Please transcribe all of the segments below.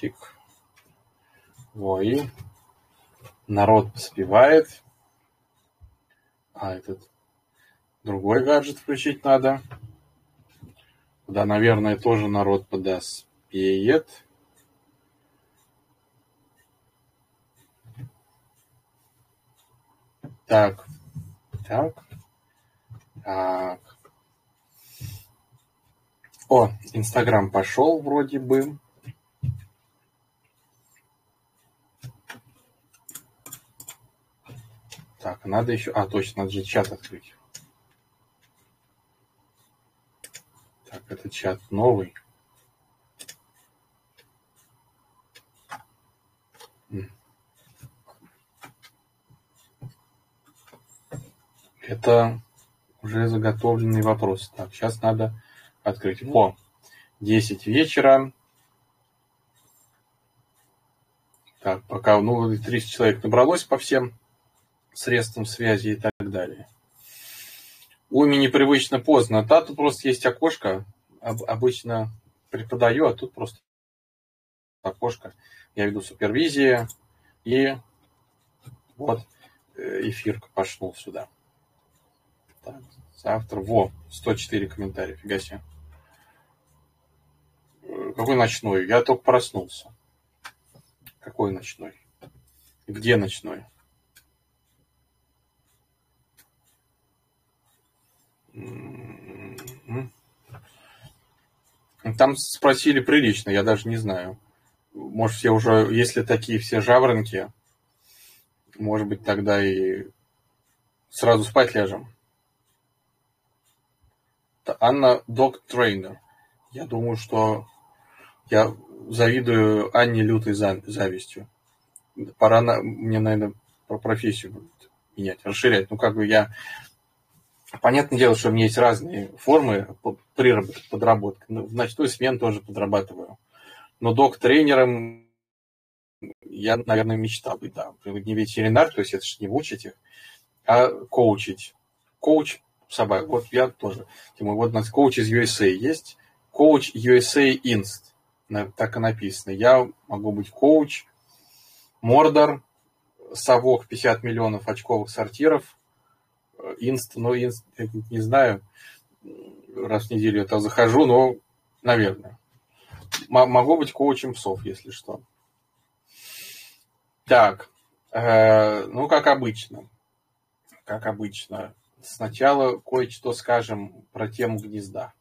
Чик. Во, и народ поспевает. А этот другой гаджет включить надо. Да, наверное, тоже народ подоспеет. Так, так, так. О, Инстаграм пошел вроде бы. Так, надо еще... А, точно, надо же чат открыть. Так, это чат новый. Это уже заготовленный вопрос. Так, сейчас надо открыть. О, 10 вечера. Так, пока, ну, 30 человек набралось по всем средствам связи и так далее. Уме непривычно поздно. Да, тут просто есть окошко. Обычно преподаю, а тут просто окошко. Я веду супервизию. И вот эфир пошел сюда. Так, завтра. Во, 104 комментария. Фига себе. Какой ночной? Я только проснулся. Какой ночной? Где ночной? Там спросили прилично, я даже не знаю. Может, все уже, если такие все жаворонки, может быть, тогда и сразу спать ляжем. Это Анна Док-трейнер. Я думаю, что я завидую Анне лютой завистью. Пора мне, наверное, профессию менять, расширять. Ну, как бы я... Понятное дело, что у меня есть разные формы подработки. В ночную смену тоже подрабатываю. Но док-тренером я, наверное, мечтал бы, да. Не ветеринар, то есть это же не учить их, а коучить. Коуч собак. Вот я тоже. Вот у нас коуч из USA есть. Коуч USA Inst. Так и написано. Я могу быть коуч, мордор, совок 50 миллионов очковых сортиров, Инст, ну, инст, не знаю, раз в неделю я там захожу, но, наверное. Могу быть коучем псов, если что. Так, ну, как обычно. Как обычно. Сначала кое-что скажем про тему гнезда.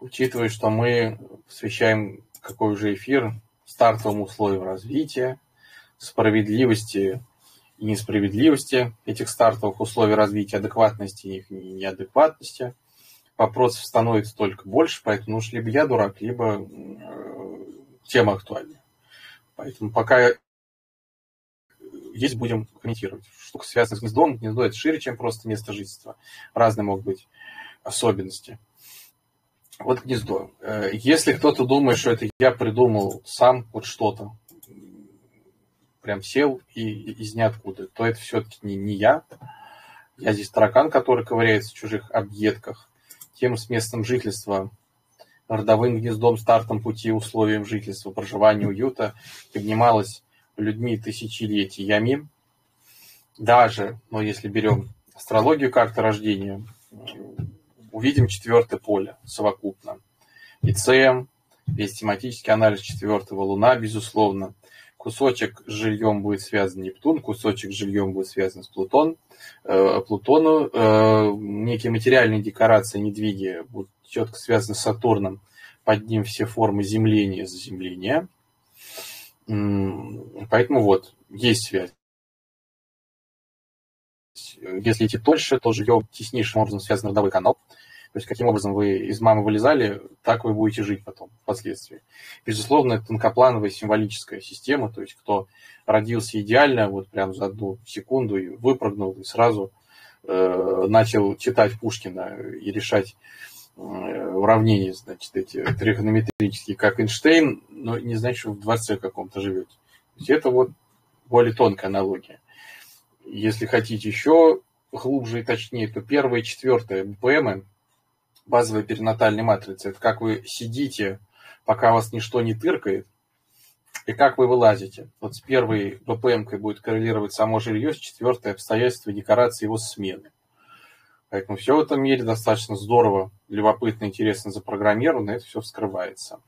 Учитывая, что мы посвящаем какой же эфир стартовым условиям развития, справедливости и несправедливости этих стартовых условий развития, адекватности их и неадекватности. Вопросов становится только больше, поэтому уж либо я дурак, либо тема актуальна. Поэтому пока есть, будем комментировать. Штука связана с гнездом. Гнездо – это шире, чем просто место жительства. Разные могут быть особенности. Вот гнездо. Если кто-то думает, что это я придумал сам вот что-то, прям сел и из ниоткуда, то это все-таки не я. Я здесь таракан, который ковыряется в чужих объедках. Тем с местом жительства, родовым гнездом, стартом пути, условием жительства, проживания, уюта поднималась людьми тысячелетиями. Даже, но если берем астрологию, карты рождения, увидим четвертое поле совокупно. ИЦМ, весь тематический анализ четвертого луна, безусловно. Кусочек с жильем будет связан Нептун, кусочек с жильем будет связан с Плутоном. Некие материальные декорации, недвиги будут четко связаны с Сатурном. Под ним все формы земления, заземления. Поэтому вот, есть связь. Если идти дольше, то жилье теснейшим образом связан родовой канал. То есть, каким образом вы из мамы вылезали, так вы будете жить потом, впоследствии. Безусловно, это тонкоплановая символическая система. То есть, кто родился идеально, вот прям за одну секунду и выпрыгнул, и сразу начал читать Пушкина и решать уравнения, значит, эти тригонометрические, как Эйнштейн, но не значит, что в дворце каком-то живете. То есть, это вот более тонкая аналогия. Если хотите еще глубже и точнее, то первое и четвертое БПМ, базовая перинатальная матрица. Это как вы сидите, пока вас ничто не тыркает, И как вы вылазите? Вот с первой БПМ-кой будет коррелировать само жилье, с четвертой — обстоятельства и декорации его смены. Поэтому все в этом мире достаточно здорово, любопытно, интересно запрограммировано, и это все вскрывается.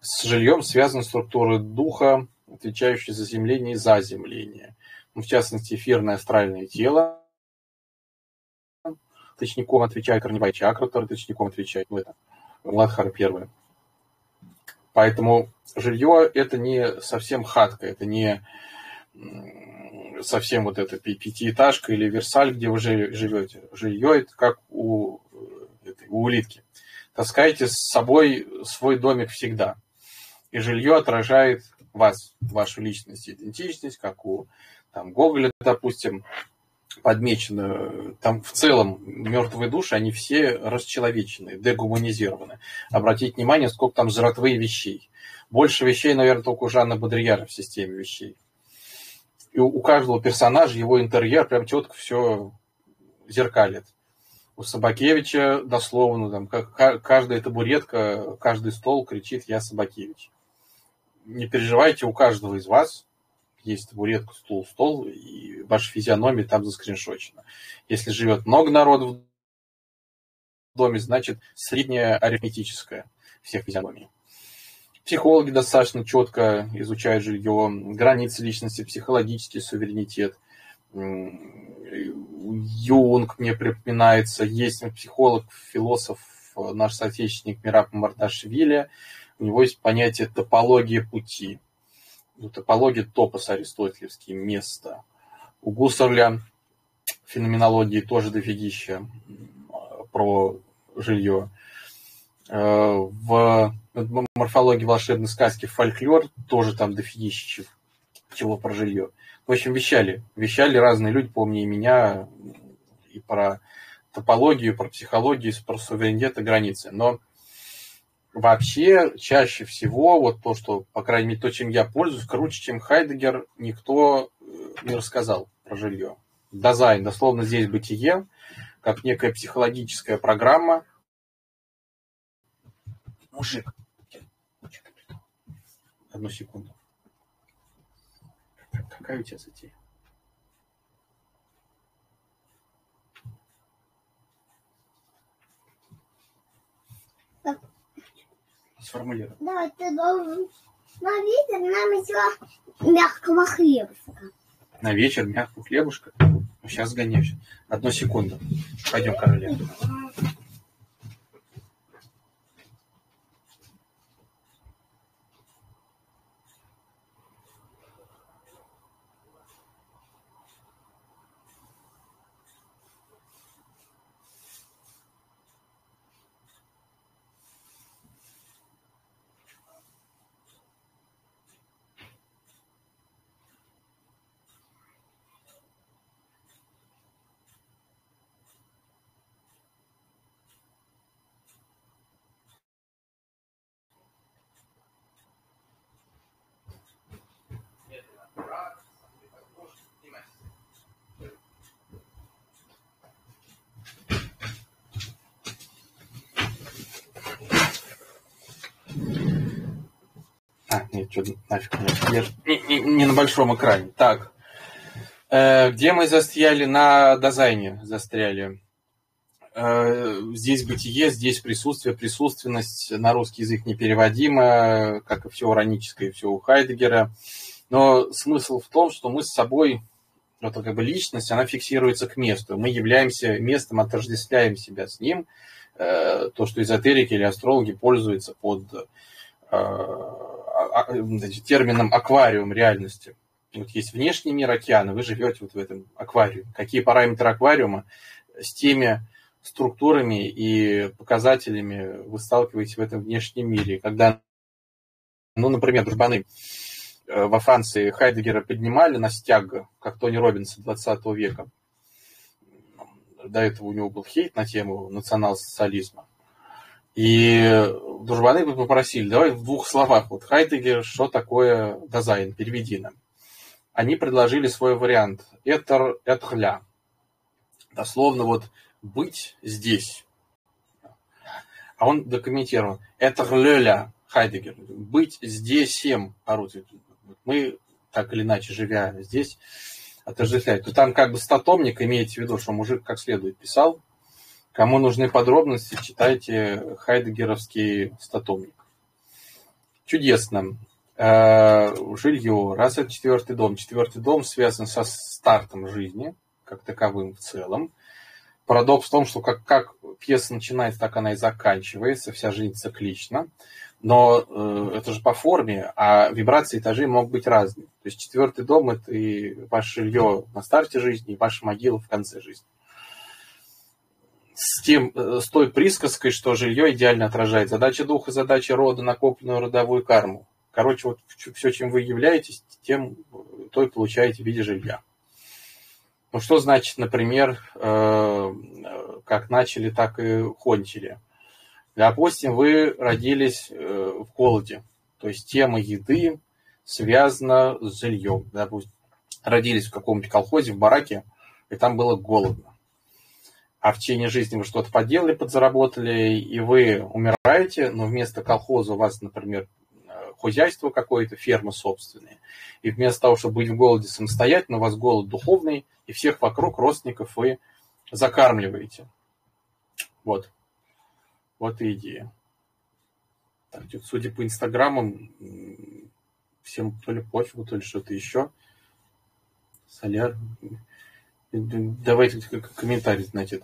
С жильем связаны структуры духа, отвечающие за земление и заземление. Ну, в частности, эфирное астральное тело. Точником отвечает корневая чакра, точником отвечает Ладхара первая. Поэтому жилье — это не совсем хатка, это не совсем вот эта пятиэтажка или Версаль, где вы живете. Жилье — это как у улитки. Таскайте с собой свой домик всегда. И жилье отражает вас, вашу личность, идентичность, как у там, Гоголя, допустим, подмечено. Там в целом мертвые души, они все расчеловечены, дегуманизированы. Обратите внимание, сколько там жратвы и вещей. Больше вещей, наверное, только у Жанны Бодрияра в системе вещей. И у каждого персонажа его интерьер прям четко все зеркалит. У Собакевича дословно, там, каждая табуретка, каждый стол кричит «Я Собакевич». Не переживайте, у каждого из вас есть табуретка, стол, и ваша физиономия там заскриншочена. Если живет много народу в доме, значит, средняя арифметическая всех физиономий. Психологи достаточно четко изучают жилье, границы личности, психологический суверенитет. Юнг мне припоминается, есть психолог, философ, наш соотечественник Мираб Мамардашвили. У него есть понятие топология пути. Топология — топос аристотелевский, место. У Гуссерля в феноменологии тоже дофигища про жилье. В морфологии волшебной сказки «Фольклор» тоже там дофигища чего про жилье. В общем, вещали разные люди, помни и меня, и про топологию, и про психологию, и про суверенитет и границы. Но вообще, чаще всего, вот то, что, по крайней мере, то, чем я пользуюсь, круче, чем Хайдеггер, никто не рассказал про жилье. Дазайн, дословно здесь бытие, как некая психологическая программа. Мужик. Одну секунду. Какая у тебя затея? Сформулировать. Да, ты должен на вечер нам еще мягкого хлебушка. На вечер мягкого хлебушка? Сейчас сгоняю. Одну секунду. Пойдем, королева. Что-то нафиг не на большом экране. Так, где мы застряли? На Дазайне застряли. Здесь бытие, здесь присутствие, присутственность. На русский язык непереводимо, как и все ураническое, и все у Хайдеггера. Но смысл в том, что мы с собой, вот как бы личность, она фиксируется к месту. Мы являемся местом, отождествляем себя с ним. То, что эзотерики или астрологи пользуются под... термином аквариум реальности. Вот есть внешний мир океана, вы живете вот в этом аквариуме. Какие параметры аквариума, с теми структурами и показателями вы сталкиваетесь в этом внешнем мире. Когда, ну, например, дружбаны во Франции Хайдеггера поднимали на стяг, как Тони Робинса 20 века. До этого у него был хейт на тему национал-социализма. И дружбаны попросили, давай в двух словах, вот Хайдеггер, что такое Дазайн, переведи нам. Они предложили свой вариант. Этер-этхля. Дословно вот быть здесь. А он докомментировал. Этер-лёля. Хайдеггер. Быть здесь им, орудие. Мы, так или иначе, живя здесь, отождествляем. То там как бы статомник, имеете в виду, что мужик как следует писал. Кому нужны подробности, читайте хайдеггеровский статомник. Чудесно. Жилье. Раз это четвертый дом. Четвертый дом связан со стартом жизни, как таковым в целом. Парадокс в том, что как пьеса начинается, так она и заканчивается, вся жизнь циклична. Но это же по форме, а вибрации этажей могут быть разные. То есть четвертый дом – это и ваше жилье на старте жизни, и ваша могила в конце жизни. С той присказкой, что жилье идеально отражает задачи духа, задачи рода, накопленную родовую карму. Короче, вот все, чем вы являетесь, тем то и получаете в виде жилья. Ну, что значит, например, как начали, так и кончили? Допустим, вы родились в голоде. То есть тема еды связана с жильем. Допустим, родились в каком-нибудь колхозе, в бараке, и там было голодно. А в течение жизни вы что-то поделали, подзаработали, и вы умираете, но вместо колхоза у вас, например, хозяйство какое-то, ферма собственная. И вместо того, чтобы быть в голоде самостоятельно, у вас голод духовный, и всех вокруг родственников вы закармливаете. Вот. Вот и идея. Так, судя по инстаграмам, всем то ли пофигу, то ли что-то еще. Соляр. Давайте комментарий, значит.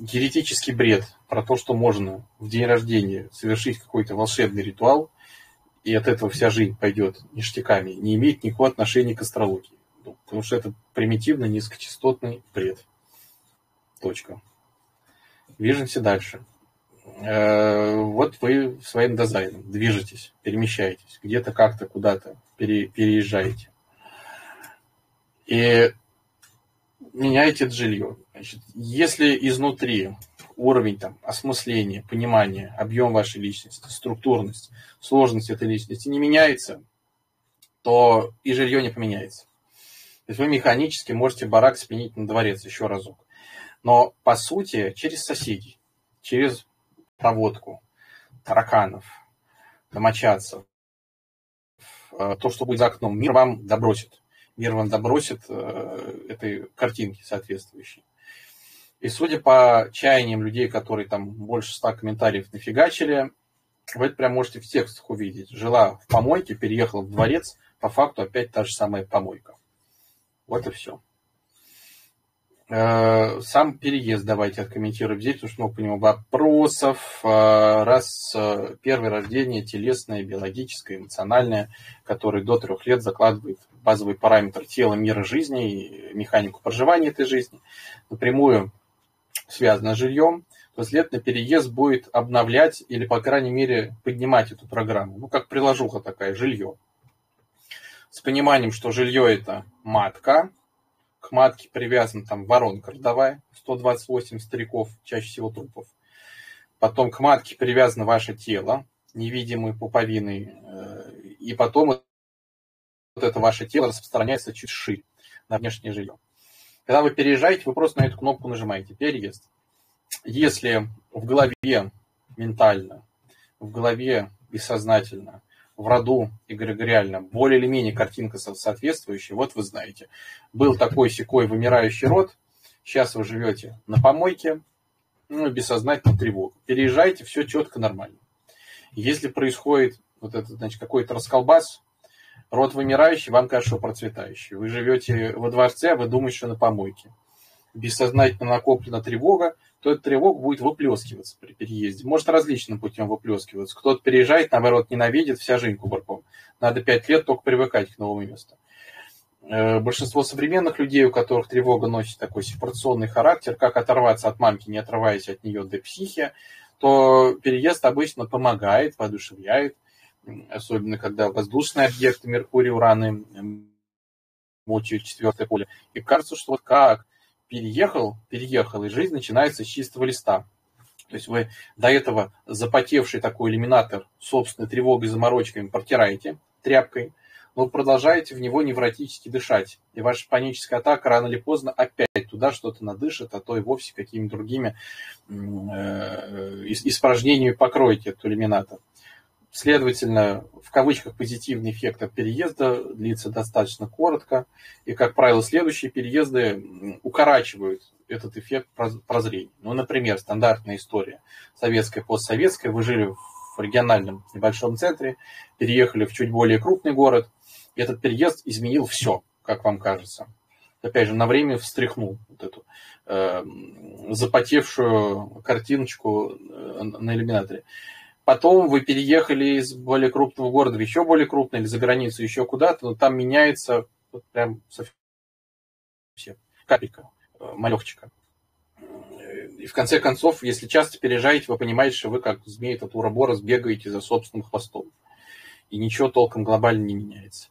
Еретический бред про то, что можно в день рождения совершить какой-то волшебный ритуал, и от этого вся жизнь пойдет ништяками, не имеет никакого отношения к астрологии. Потому что это примитивный низкочастотный бред. Точка. Движемся дальше. Вот вы своим дизайном движетесь, перемещаетесь, где-то как-то куда-то переезжаете. И меняете это жилье. Значит, если изнутри уровень там, осмысления, понимания, объем вашей личности, структурность, сложность этой личности не меняется, то и жилье не поменяется. То есть вы механически можете барак сменить на дворец еще разок. Но, по сути, через соседей, через проводку, тараканов, домочадцев, то, что будет за окном, мир вам добросит. Мир вам добросит этой картинки соответствующей. И судя по чаяниям людей, которые там больше 100 комментариев нафигачили, вы это прям можете в текстах увидеть. Жила в помойке, переехала в дворец, по факту опять та же самая помойка. Вот и все. Сам переезд давайте откомментируем здесь, потому что много по нему вопросов. Раз первое рождение телесное, биологическое, эмоциональное, которое до 3 лет закладывает базовый параметр тела, мира жизни и механику проживания этой жизни, напрямую связано с жильем, то следовательно переезд будет обновлять или, по крайней мере, поднимать эту программу. Ну, как приложуха такая, жилье. С пониманием, что жилье – это матка, к матке привязан там воронка родовая, 128 стариков, чаще всего трупов. Потом к матке привязано ваше тело, невидимые пуповины, и потом вот это ваше тело распространяется чуть шире на внешнее жилье. Когда вы переезжаете, вы просто на эту кнопку нажимаете «Переезд». Если в голове ментально, в голове бессознательно, в роду эгрегориально более или менее картинка соответствующая, вот вы знаете. Был такой-сякой вымирающий род, сейчас вы живете на помойке, ну, бессознательно тревога. Переезжайте, все четко, нормально. Если происходит вот этот, значит, какой-то расколбас, род вымирающий, вам кажется, что процветающий. Вы живете во дворце, а вы думаете, что на помойке. Бессознательно накоплена тревога, то эта тревога будет выплескиваться при переезде. Может различным путем выплескиваться. Кто-то переезжает, наоборот, ненавидит, вся жизнь кубарком. Надо 5 лет только привыкать к новому месту. Большинство современных людей, у которых тревога носит такой сепарационный характер, как оторваться от мамки, не отрываясь от нее до психи, то переезд обычно помогает, воодушевляет, особенно когда воздушные объекты, Меркурий, Ураны, мучают 4-е поле. И кажется, что вот как... Переехал, и жизнь начинается с чистого листа. То есть вы до этого запотевший такой иллюминатор собственной тревогой, заморочками протираете тряпкой, вы продолжаете в него невротически дышать, и ваша паническая атака рано или поздно опять туда что-то надышит, а то и вовсе какими-то другими испражнениями покроете этот иллюминатор. Следовательно, в кавычках позитивный эффект от переезда длится достаточно коротко, и, как правило, следующие переезды укорачивают этот эффект прозрения. Ну, например, стандартная история советская, постсоветская. Вы жили в региональном небольшом центре, переехали в чуть более крупный город, и этот переезд изменил все, как вам кажется. Опять же, на время встряхнул вот эту запотевшую картиночку на иллюминаторе. Потом вы переехали из более крупного города в еще более крупный, или за границу еще куда-то, но там меняется вот прям совсем капелька, малехчика. И в конце концов, если часто переезжаете, вы понимаете, что вы как змеи от Ураборос бегаете за собственным хвостом. И ничего толком глобально не меняется.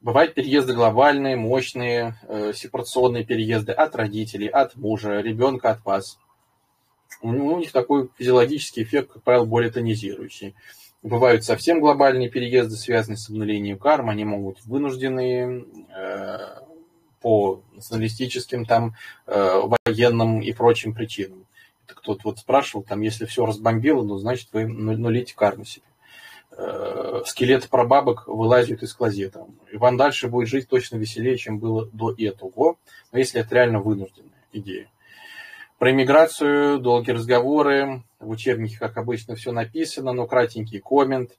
Бывают переезды глобальные, мощные, сепарационные переезды от родителей, от мужа, ребенка от вас. У них такой физиологический эффект, как правило, более тонизирующий. Бывают совсем глобальные переезды, связанные с обнулением карм. Они могут быть вынужденные по националистическим, там, военным и прочим причинам. Это кто-то вот спрашивал, там, если все разбомбило, ну, значит, вы нулите карму себе. Скелеты прабабок вылазят из клозета. И вам дальше будет жить точно веселее, чем было до этого. Но если это реально вынужденная идея. Про иммиграцию, долгие разговоры, в учебнике, как обычно, все написано, но кратенький коммент.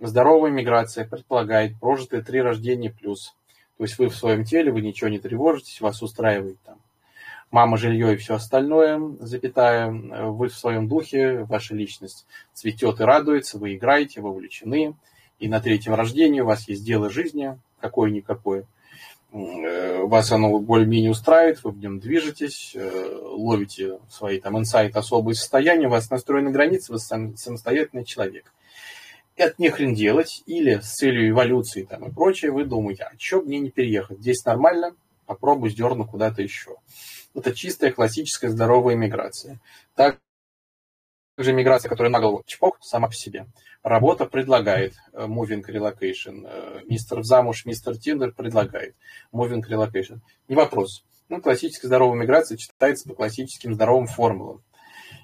Здоровая миграция предполагает прожитые 3 рождения плюс. То есть вы в своем теле, вы ничего не тревожитесь, вас устраивает там мама, жилье и все остальное, запятая. Вы в своем духе, ваша личность цветет и радуется, вы играете, вы увлечены. И на 3-м рождении у вас есть дело жизни, какое-никакое. Вас оно более-менее устраивает, вы в нем движетесь, ловите свои там инсайты, особые состояния, у вас настроены границы, вы самостоятельный человек. И от нехрен делать, или с целью эволюции там, и прочее, вы думаете, а что мне не переехать? Здесь нормально, попробую сдерну куда-то еще. Это чистая классическая здоровая миграция. Также миграция, которая на голову чпок, сама по себе. Работа предлагает moving relocation. Мистер Замуж, мистер Тиндер предлагает moving relocation. Не вопрос. Ну, классическая здоровая миграция читается по классическим здоровым формулам.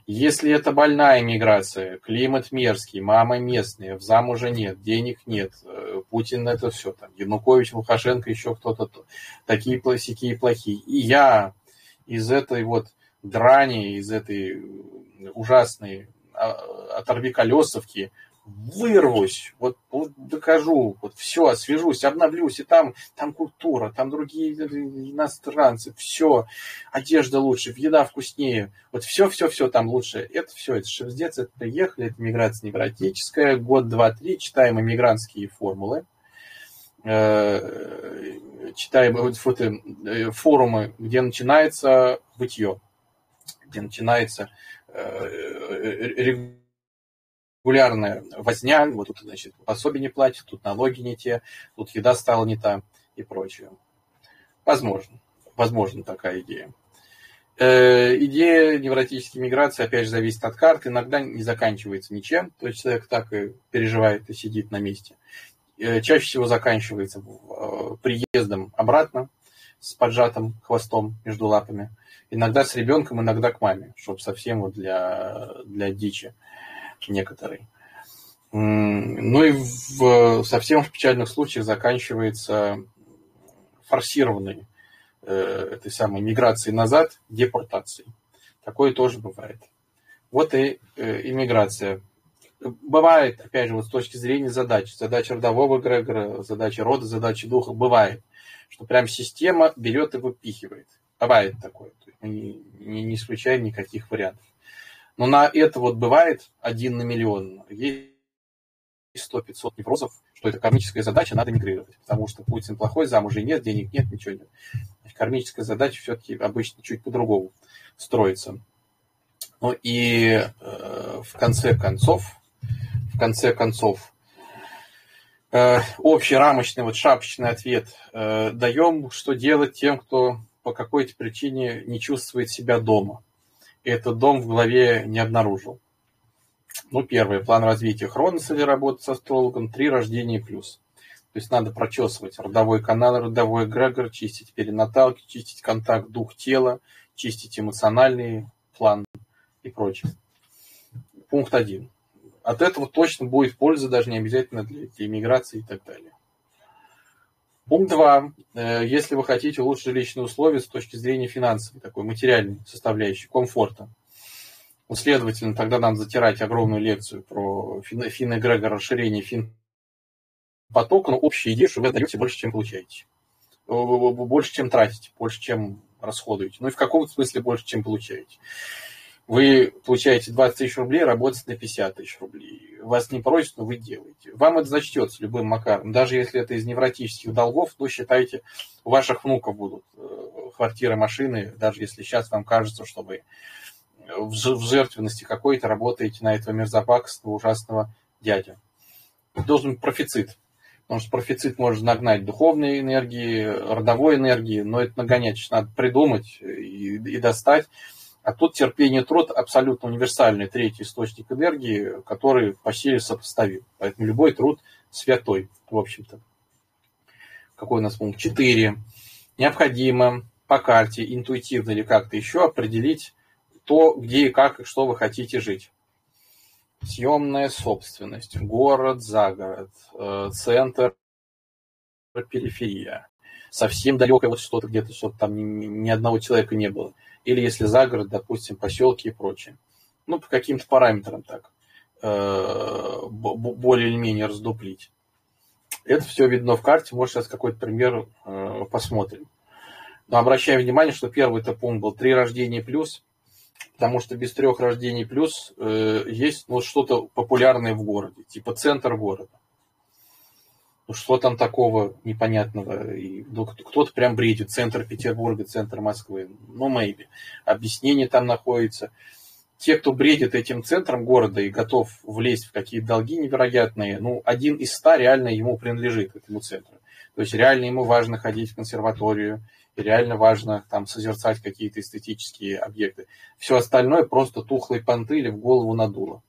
Если это больная миграция, климат мерзкий, мама местная, в замужа нет, денег нет, Путин это все, там, Янукович, Лукашенко, еще кто-то, такие плохие, плохие. И я из этой вот драни, из этой ужасной оторви колесовки вырвусь, вот докажу, вот все, освежусь, обновлюсь, и там культура, там другие иностранцы, все, одежда лучше, еда вкуснее, вот все там лучше, это все, это шевздец, это приехали, это миграция невротическая, год, два, три, читаем иммигрантские формулы, читаем фото, форумы, где начинается бытье, где начинается регулярная возня, вот тут, значит, пособие не платят, тут налоги не те, тут еда стала не та и прочее. Возможно такая идея. Идея невротической миграции, опять же, зависит от карт, иногда не заканчивается ничем, то есть человек так и переживает и сидит на месте. Чаще всего заканчивается приездом обратно с поджатым хвостом между лапами, иногда с ребенком, иногда к маме, чтобы совсем вот для дичи. Некоторые. Ну и совсем в печальных случаях заканчивается форсированной этой самой миграцией назад депортацией. Такое тоже бывает. Вот и иммиграция. Бывает, опять же, вот с точки зрения задач. Задача родового эгрегора, задача рода, задача духа. Бывает, что прям система берет и выпихивает. Бывает такое. Мы не исключаем никаких вариантов. Но на это вот бывает 1 на миллион. Есть 100-500 неврозов, что это кармическая задача, надо мигрировать. Потому что Путин плохой, замужей нет, денег нет, ничего нет. Кармическая задача все-таки обычно чуть по-другому строится. Ну и в конце концов, общий рамочный, вот шапочный ответ даем, что делать тем, кто по какой-то причине не чувствует себя дома. И этот дом в голове не обнаружил. Ну, первое, план развития хроноса или работы с астрологом, 3 рождения плюс. То есть надо прочесывать родовой канал, родовой эгрегор, чистить перинаталки, чистить контакт, дух тела, чистить эмоциональный план и прочее. Пункт 1. От этого точно будет польза, даже не обязательно для иммиграции и так далее. Пункт 2. Если вы хотите улучшить жилищные условия с точки зрения финансовой, такой материальной составляющей, комфорта, ну, следовательно, тогда надо затирать огромную лекцию про фин-эгрегор, расширение фин-потока, но общая идея, что вы отдаете больше, чем получаете. Больше, чем тратите, больше, чем расходуете. Ну и в каком-то смысле больше, чем получаете. Вы получаете 20 тысяч рублей, работаете на 50 тысяч рублей. Вас не просят, но вы делаете. Вам это зачтется любым макаром. Даже если это из невротических долгов, то считайте, у ваших внуков будут квартиры, машины, даже если сейчас вам кажется, что вы в жертвенности какой-то работаете на этого мерзопакостного ужасного дядю. Должен быть профицит. Потому что профицит может нагнать духовной энергии, родовой энергии, но это нагонять надо придумать и достать. А тут терпение, труд абсолютно универсальный третий источник энергии, который по силе сопоставим. Поэтому любой труд святой, в общем-то. Какой у нас пункт? 4. Необходимо по карте, интуитивно или как-то еще определить то, где и как, и что вы хотите жить. Съемная собственность, город, загород, центр, периферия. Совсем далекое вот что-то где-то, что-то там ни одного человека не было. Или если загород, допустим, поселки и прочее. Ну, по каким-то параметрам так. Более или менее раздуплить. Это все видно в карте. Может, сейчас какой-то пример посмотрим. Но обращаем внимание, что первый-то пункт был 3 рождения плюс. Потому что без 3 рождений плюс есть ну, что-то популярное в городе, типа центр города. Ну, что там такого непонятного? И, ну, кто-то прям бредит. Центр Петербурга, центр Москвы. Ну, maybe. Объяснение там находится. Те, кто бредит этим центром города и готов влезть в какие-то долги невероятные, ну, 1 из 100 реально ему принадлежит, этому центру. То есть реально ему важно ходить в консерваторию, и реально важно там созерцать какие-то эстетические объекты. Все остальное просто тухлые понты или в голову надуло.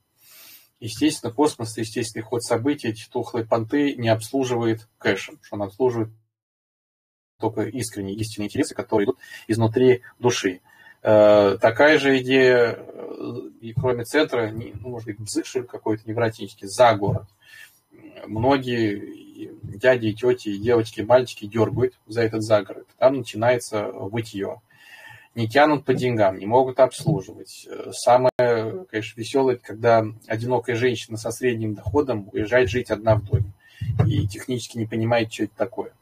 Естественно, космос, естественный ход событий, эти тухлые понты не обслуживает кэшем, что он обслуживает только искренние, истинные интересы, которые идут изнутри души. Такая же идея, и кроме центра, ну, может быть, Гуссерль какой-то невротический, за город. Многие дяди, тети, девочки, мальчики дергают за этот загород. Там начинается вытье. Не тянут по деньгам, не могут обслуживать. Самое, конечно, веселое, когда одинокая женщина со средним доходом уезжает жить одна в доме. И технически не понимает, что это такое.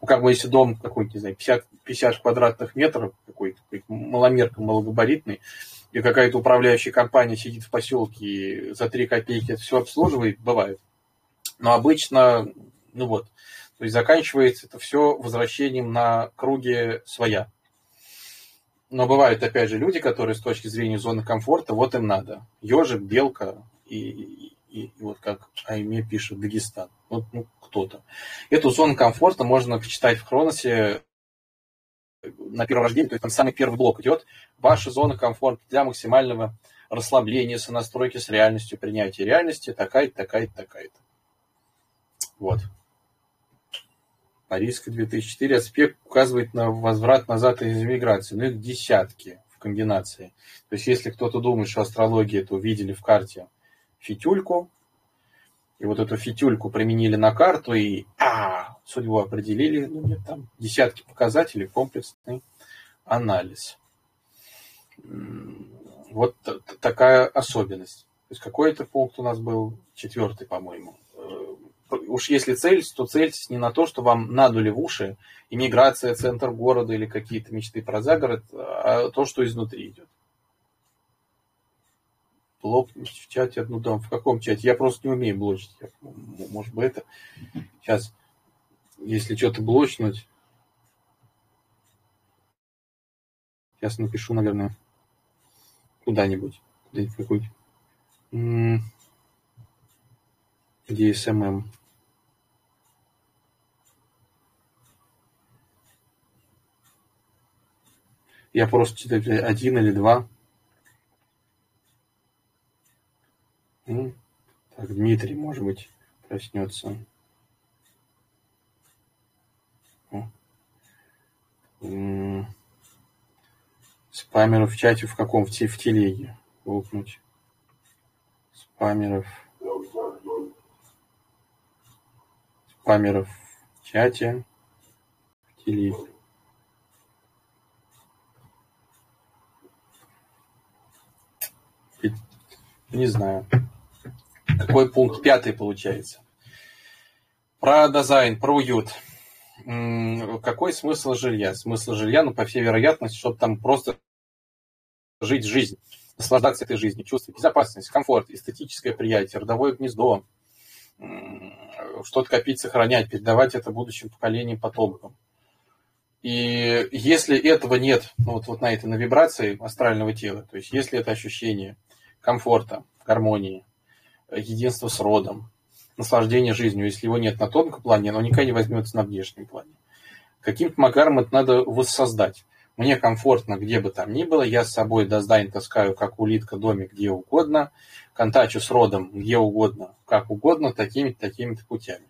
Ну, как бы если дом какой-то, не знаю, 50 квадратных метров, какой-то маломерка, малогабаритный, и какая-то управляющая компания сидит в поселке и за 3 копейки это все обслуживает, бывает. Но обычно, ну вот, то есть заканчивается это все возвращением на круги своя. Но бывают, опять же, люди, которые с точки зрения зоны комфорта, вот им надо. Ежик, белка и вот как Айме пишет, Дагестан. Вот ну, кто-то. Эту зону комфорта можно почитать в Хроносе на первом рождении, то есть там самый первый блок идет. Ваша зона комфорта для максимального расслабления, сонастройки с реальностью, принятия реальности, такая-то, такая-то, такая-то. Вот. Парижская 2004. Аспект указывает на возврат назад из эмиграции. Но их десятки в комбинации. То есть, если кто-то думает, что астрология, то увидели в карте фитюльку. И вот эту фитюльку применили на карту и судьбу определили. Ну, нет, там десятки показателей, комплексный анализ. Вот такая особенность. То есть, какой-то пункт у нас был 4-й, по-моему. Уж если цель, то цель не на то, что вам надули в уши иммиграция, центр города или какие-то мечты про загород, а то, что изнутри идет. Блокнуть в чате, ну там, в каком чате? Я просто не умею блочить. Может быть, это... Сейчас, если что-то блочнуть... Сейчас напишу, наверное, куда-нибудь. Куда-нибудь какой-нибудь. DSMM. Я просто читаю 1 или 2. Так, Дмитрий, может быть, проснется. Спамеров в чате в каком? В телеге. Лопнуть. Спамеров в чате. В телеге. Не знаю. Какой пункт? 5 получается. Про дизайн, про уют. Какой смысл жилья? Смысл жилья, ну, по всей вероятности, чтобы там просто жить жизнь, наслаждаться этой жизнью, чувствовать безопасность, комфорт, эстетическое приятие, родовое гнездо, что-то копить, сохранять, передавать это будущим поколениям, потомкам. И если этого нет, ну, вот на этой, на вибрации астрального тела, то есть если это ощущение комфорта, гармонии, единства с родом, наслаждение жизнью, если его нет на тонком плане, оно никогда не возьмется на внешнем плане. Каким-то макаром это надо воссоздать. Мне комфортно, где бы там ни было, я с собой Дазайн таскаю, как улитка, домик, где угодно, контачу с родом, где угодно, как угодно, такими-то путями.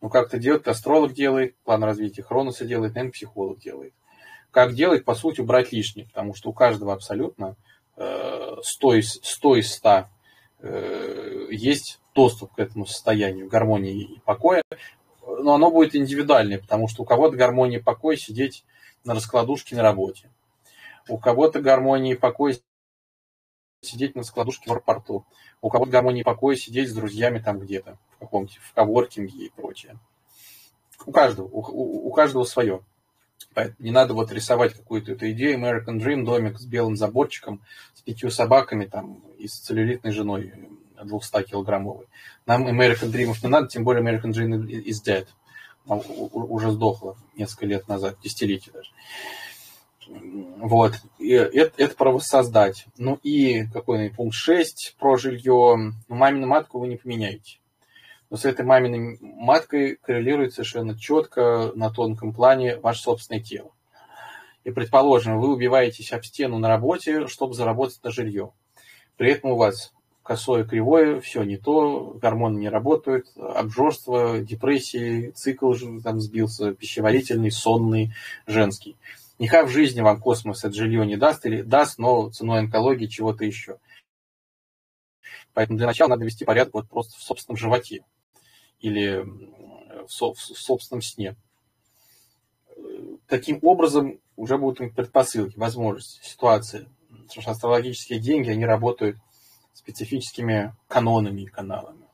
Ну, как это делать? Астролог делает, план развития Хроноса делает, наверное, психолог делает. Как делать? По сути, убрать лишнее, потому что у каждого абсолютно 100 из 100 есть доступ к этому состоянию гармонии и покоя, но оно будет индивидуальное, потому что у кого-то гармония и покой сидеть на раскладушке на работе, у кого-то гармония и покой сидеть на раскладушке в аэропорту, у кого-то гармония и покой сидеть с друзьями там где-то, в каком-то, в коворкинге и прочее. У каждого свое. Поэтому не надо вот рисовать какую-то эту идею American Dream, домик с белым заборчиком, с 5 собаками там, и с целлюлитной женой 200-килограммовой. Нам American Dream'ов не надо, тем более American Dream is dead. Она уже сдохла несколько лет назад, десятилетия даже. Вот. И это про воссоздать. Ну и какой-нибудь пункт 6 про жилье. Мамину матку вы не поменяете. Но с этой маминой маткой коррелирует совершенно четко на тонком плане ваше собственное тело. И, предположим, вы убиваетесь об стену на работе, чтобы заработать на жилье. При этом у вас косое, кривое, все не то, гормоны не работают, обжорство, депрессии, цикл там сбился, пищеварительный, сонный, женский. Нихай в жизни вам космос это жилье не даст, или даст, но ценой онкологии чего-то еще. Поэтому для начала надо вести порядок вот просто в собственном животе. Или в собственном сне. Таким образом уже будут предпосылки, возможности, ситуации. Потому что астрологические деньги, они работают специфическими канонами и каналами.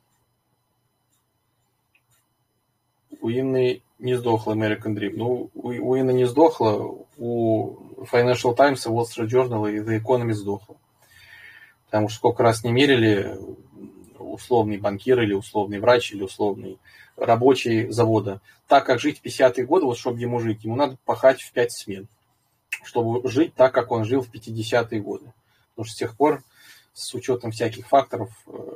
У Инны не сдохла American Dream. Ну, у Инны не сдохла, у Financial Times, Wall Street Journal и The Economy сдохла. Потому что сколько раз не мерили... условный банкир или условный врач или условный рабочий завода. Так как жить в 50-е годы, вот чтобы ему жить, ему надо пахать в 5 смен, чтобы жить так, как он жил в 50-е годы. Потому что с тех пор, с учетом всяких факторов,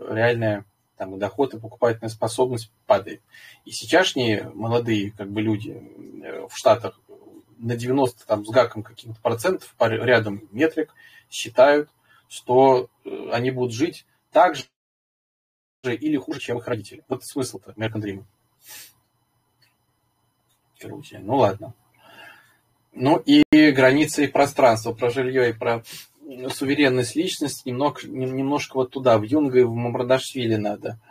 реальная там, доход и покупательная способность падает. И сейчасшние молодые как бы, люди в Штатах на 90 там, с гаком каких-то процентов, рядом метрик, считают, что они будут жить так же, или хуже, чем их родители. Вот смысл-то American Dream. Короче, ну ладно. Ну и границы и пространство, про жилье и про суверенность личности немножко вот туда, в Юнга и в Мамардашвили надо.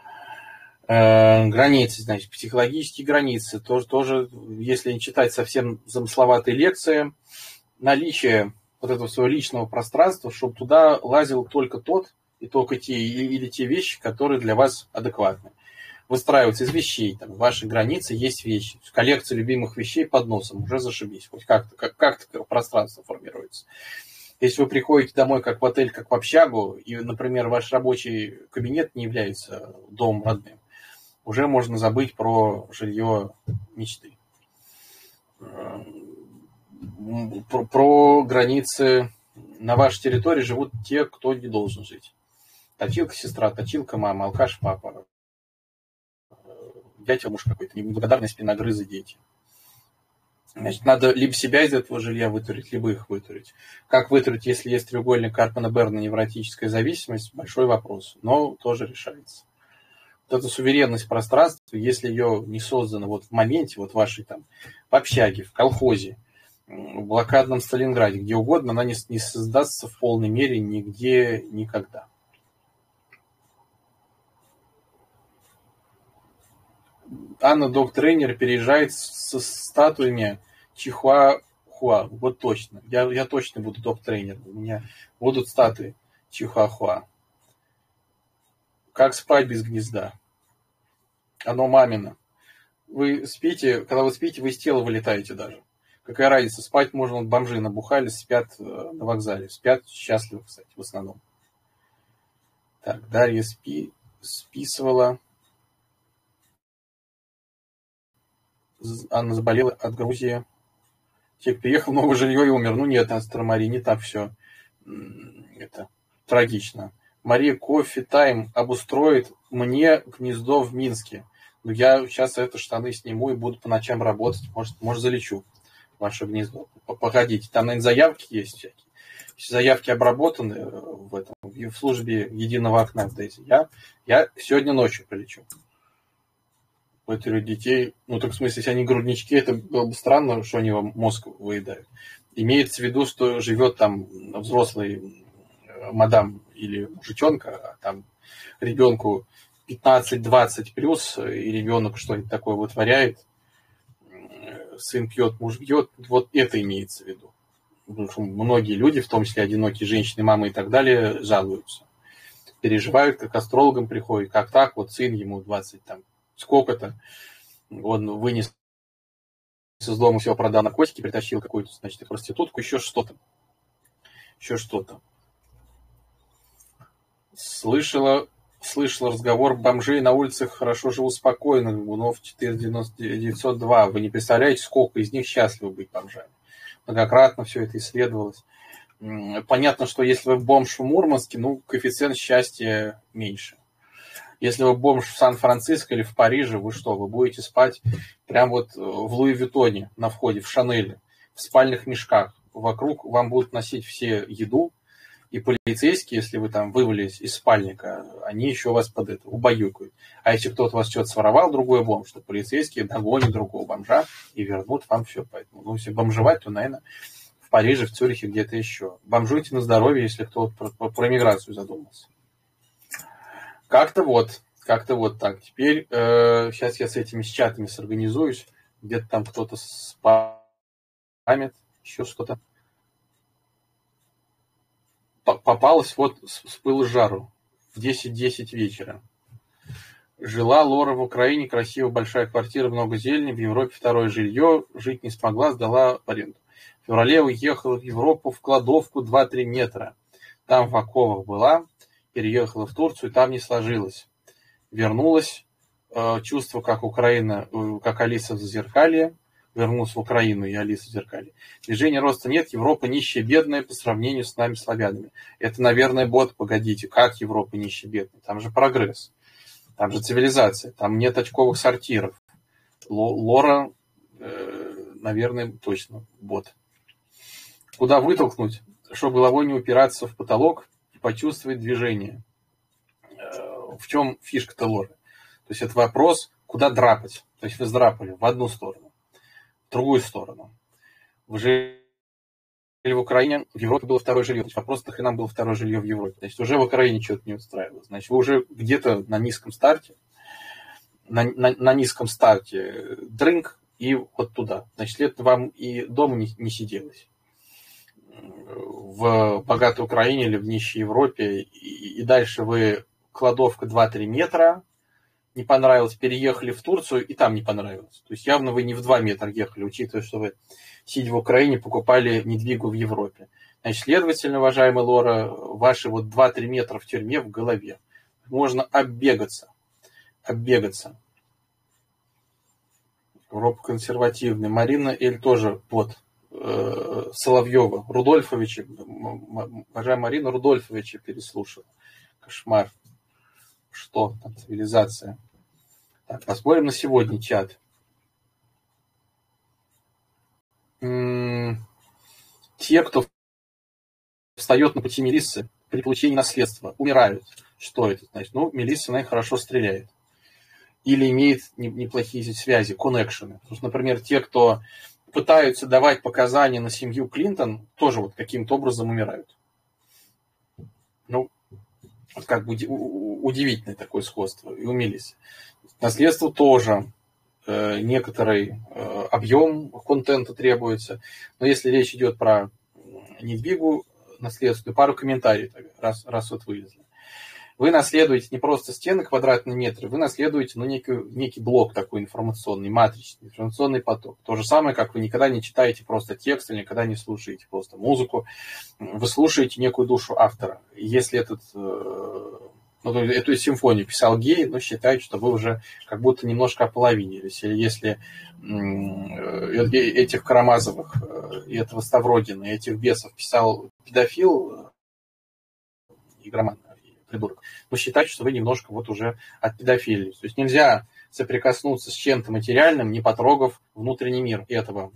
Границы, значит, психологические границы. Тоже, если не читать совсем замысловатые лекции, наличие вот этого своего личного пространства, чтобы туда лазил только тот, и только те или те вещи, которые для вас адекватны. Выстраиваются из вещей. Там, ваши границы есть вещи. Коллекция любимых вещей под носом. Уже зашибись. Хоть как-то пространство формируется. Если вы приходите домой как в отель, как в общагу, и, например, ваш рабочий кабинет не является домом родным, уже можно забыть про жилье мечты. Про границы. На вашей территории живут те, кто не должен жить. Точилка сестра, точилка мама, алкаш папа, дядя муж какой-то, неблагодарные спиногрызы дети. Значит, надо либо себя из этого жилья вытурить, либо их вытурить. Как вытурить, если есть треугольник Карпмана-Берна, невротическая зависимость, большой вопрос, но тоже решается. эта суверенность пространства, если ее не создана вот в моменте, вот вашей там в общаге, в колхозе, в блокадном Сталинграде, где угодно, она не создастся в полной мере нигде никогда. Анна Док-тренер переезжает со статуями Чихуахуа. Вот точно. Я точно буду Док-тренер. У меня будут статуи Чихуахуа. Как спать без гнезда? Оно мамино. Вы спите, когда вы спите, вы из тела вылетаете даже. Какая разница, спать можно, вот бомжи набухали, спят на вокзале. Спят счастливы, кстати, в основном. Так, Дарья списывала. Анна заболела от Грузии. Человек приехал в новое жилье и умер. Ну нет, Астра Мария, не так все. Это трагично. Мария Кофе Тайм обустроит мне гнездо в Минске. Но я сейчас это штаны сниму и буду по ночам работать. Может залечу ваше гнездо. Походите. Там, наверное, заявки есть всякие. Заявки обработаны в службе единого окна в Дейзи. Я сегодня ночью прилечу. Поэтому детей, ну так в смысле, если они груднички, это было бы странно, что они вам мозг выедают. Имеется в виду, что живет там взрослый мадам или мужичонка, а там ребенку 15-20 плюс, и ребенок что-нибудь такое вытворяет, сын пьет, муж бьет, вот это имеется в виду. Потому что многие люди, в том числе одинокие женщины, мамы и так далее, жалуются, переживают, как астрологам приходят, как так, вот сын ему 20 там, сколько-то, он вынес из дома, все продал наркотики, притащил какую-то, значит, проститутку, еще что-то. Слышала разговор бомжей на улицах, хорошо живу спокойно, Гунов 4902. Вы не представляете, сколько из них счастливы быть бомжами. Многократно все это исследовалось. Понятно, что если вы бомж в Мурманске, ну, коэффициент счастья меньше. Если вы бомж в Сан-Франциско или в Париже, вы что, вы будете спать прям вот в Луи Виттоне на входе, в Шанеле, в спальных мешках. Вокруг вам будут носить все еду, и полицейские, если вы там вывалились из спальника, они еще вас под это убаюкают. А если кто-то вас что-то своровал, другой бомж, то полицейские догонят другого бомжа и вернут вам все. Поэтому, ну, если бомжевать, то, наверное, в Париже, в Цюрихе, где-то еще. Бомжуйте на здоровье, если кто-то про миграцию задумался. Как-то вот так. Теперь, сейчас я с этими чатами сорганизуюсь. Где-то там кто-то спамит, еще что-то. Попалась вот с пылу жару в 10:10 вечера. Жила Лора в Украине, красивая большая квартира, много зелени, в Европе второе жилье, жить не смогла, сдала в аренду. В феврале уехала в Европу в кладовку 2-3 метра. Там в оковах была. Переехала в Турцию, там не сложилось. Вернулась, чувство, как Украина, как Алиса в Зазеркалье. Вернулась в Украину и Алиса в Зазеркалье. Движения роста нет, Европа нищая, бедная по сравнению с нами, славянами. Это, наверное, бот, погодите, как Европа нищая, бедная? Там же прогресс, там же цивилизация, там нет очковых сортиров. Лора, наверное, точно бот. Куда вытолкнуть, чтобы головой не упираться в потолок, почувствовать движение. В чем фишка-то Лоры? То есть это вопрос, куда драпать. То есть вы сдрапали в одну сторону, в другую сторону. Вы жили в Украине, в Европе было второе жилье. То есть вопрос, нахрена нам было второе жилье в Европе. Значит, уже в Украине что-то не устраивало. Значит, вы уже где-то на низком старте, на низком старте дрынк и вот туда. Значит, лет вам и дома не сиделось. В богатой Украине или в нищей Европе, и дальше вы кладовка 2-3 метра, не понравилось, переехали в Турцию, и там не понравилось. То есть явно вы не в 2 метра ехали, учитывая, что вы, сидя в Украине, покупали недвигу в Европе. Значит, следовательно, уважаемая Лора, ваши вот 2-3 метра в тюрьме в голове. Можно оббегаться. Европа консервативная. Марина Эль тоже под Соловьева, Рудольфовича, уважаемая Марина Рудольфовича переслушала. Кошмар. Что там, цивилизация. Так, посмотрим на сегодня чат. Те, кто встает на пути Мелиссы при получении наследства, умирают. Что это значит? Ну, Мелисса, наверное, хорошо стреляет. или имеет неплохие связи, коннекшены. То есть, например, те, кто пытаются давать показания на семью Клинтон, тоже вот каким-то образом умирают. Ну, вот как бы удивительное такое сходство. И умились. Наследство тоже. Некоторый объем контента требуется. Но если речь идет про недвигу наследству, пару комментариев, раз вот вылезли. Вы наследуете не просто стены, квадратные метры, вы наследуете некий блок такой информационный, матричный, информационный поток. То же самое, как вы никогда не читаете просто текст, или никогда не слушаете просто музыку. Вы слушаете некую душу автора. Если эту симфонию писал Гей, но считают, что вы уже как будто немножко ополовинились. Или если этих Карамазовых, этого Ставрогина, этих бесов писал педофил, игроман, придурок, но считать, что вы немножко вот уже от педофилии. То есть нельзя соприкоснуться с чем-то материальным, не потрогав внутренний мир этого.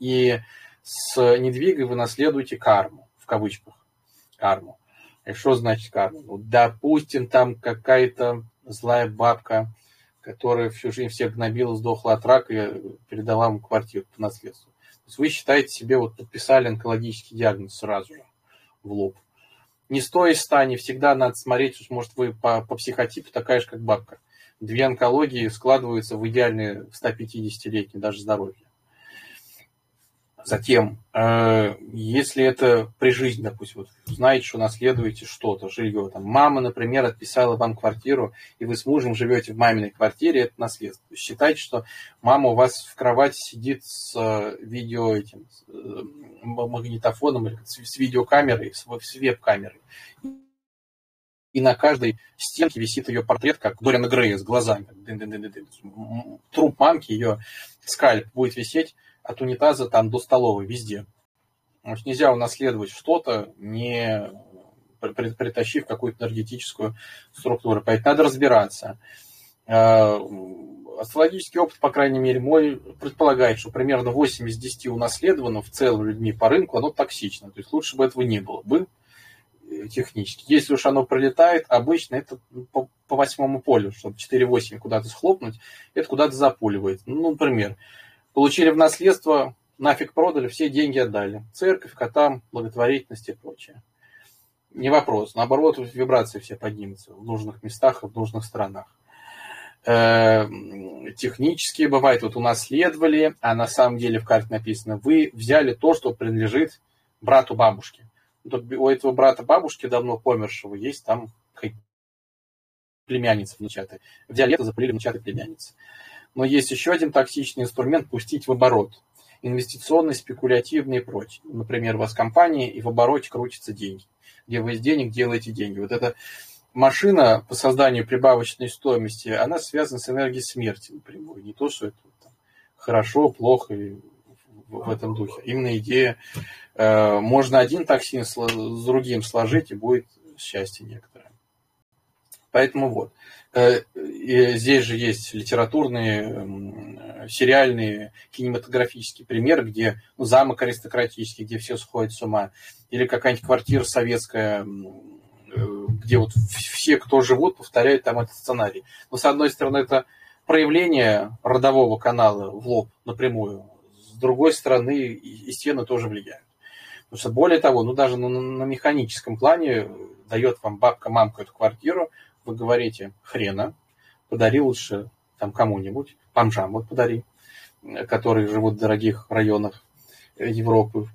И с недвигой вы наследуете карму, в кавычках, карму. И что значит карма? Ну, допустим, там какая-то злая бабка, которая всю жизнь всех гнобила, сдохла от рака и передала вам квартиру по наследству. То есть вы считаете себе, вот подписали онкологический диагноз сразу же в лоб. Не стоя из 100, не всегда надо смотреть, может, вы по психотипу такая же, как бабка. Две онкологии складываются в идеальные 150-летние даже здоровье. Затем, если это при жизни, допустим, вот знаете, что наследуете что-то, жилье, там, мама, например, отписала вам квартиру, и вы с мужем живете в маминой квартире, это наследство. Считайте, что мама у вас в кровати сидит с видео этим, с магнитофоном, или с видеокамерой, с веб-камерой. И на каждой стенке висит ее портрет, как Дориана Грея с глазами. Труп мамки, ее скальп будет висеть от унитаза там до столовой, везде. Значит, нельзя унаследовать что-то, не притащив какую-то энергетическую структуру. Поэтому надо разбираться. Астрологический опыт, по крайней мере, мой, предполагает, что примерно 8 из 10 унаследовано в целом людьми по рынку, оно токсично. То есть лучше бы этого не было бы технически. Если уж оно прилетает, обычно это по 8-му полю, чтобы 4-8 куда-то схлопнуть, это куда-то запуливает. Ну, например, получили в наследство, нафиг продали, все деньги отдали. Церковь, котам, благотворительность и прочее. Не вопрос. Наоборот, вибрации все поднимутся в нужных местах и в нужных странах. Технически бывает, вот унаследовали, а на самом деле в карте написано, вы взяли то, что принадлежит брату бабушки. У этого брата бабушки, давно помершего, есть там племянница внучатая. Взяли это, запылили внучатой племянницы. Но есть еще один токсичный инструмент – пустить в оборот. Инвестиционный, спекулятивный и прочее. Например, у вас компания, и в обороте крутятся деньги. Где вы из денег делаете деньги. Вот эта машина по созданию прибавочной стоимости, она связана с энергией смерти напрямую. Не то, что это там, хорошо, плохо и в этом духе. Именно идея, можно один токсин с другим сложить, и будет счастье некоторое. Поэтому вот. И здесь же есть литературные, сериальные, кинематографические примеры, где замок аристократический, где все сходят с ума. Или какая-нибудь квартира советская, где вот все, кто живут, повторяют там этот сценарий. Но, с одной стороны, это проявление родового канала в лоб напрямую. С другой стороны, и стены тоже влияют. Потому что, более того, даже на механическом плане дает вам бабка-мамка эту квартиру, вы говорите, хрена, подари лучше там кому-нибудь, бомжам вот подари, которые живут в дорогих районах Европы,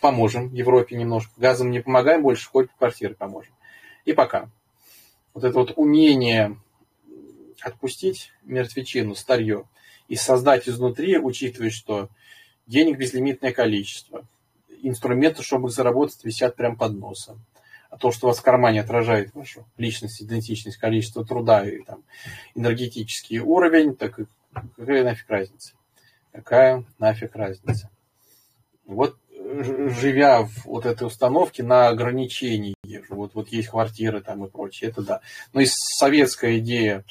поможем Европе немножко, газом не помогаем больше, хоть квартиры поможем. И пока. Вот это вот умение отпустить мертвечину, старье, и создать изнутри, учитывая, что денег безлимитное количество, инструменты, чтобы их заработать, висят прямо под носом. А то, что у вас в кармане отражает вашу личность, идентичность, количество труда и там, энергетический уровень, так какая нафиг разница? Какая нафиг разница? Вот живя в вот этой установке на ограничении, вот есть квартиры там и прочее, это да. Но и советская идея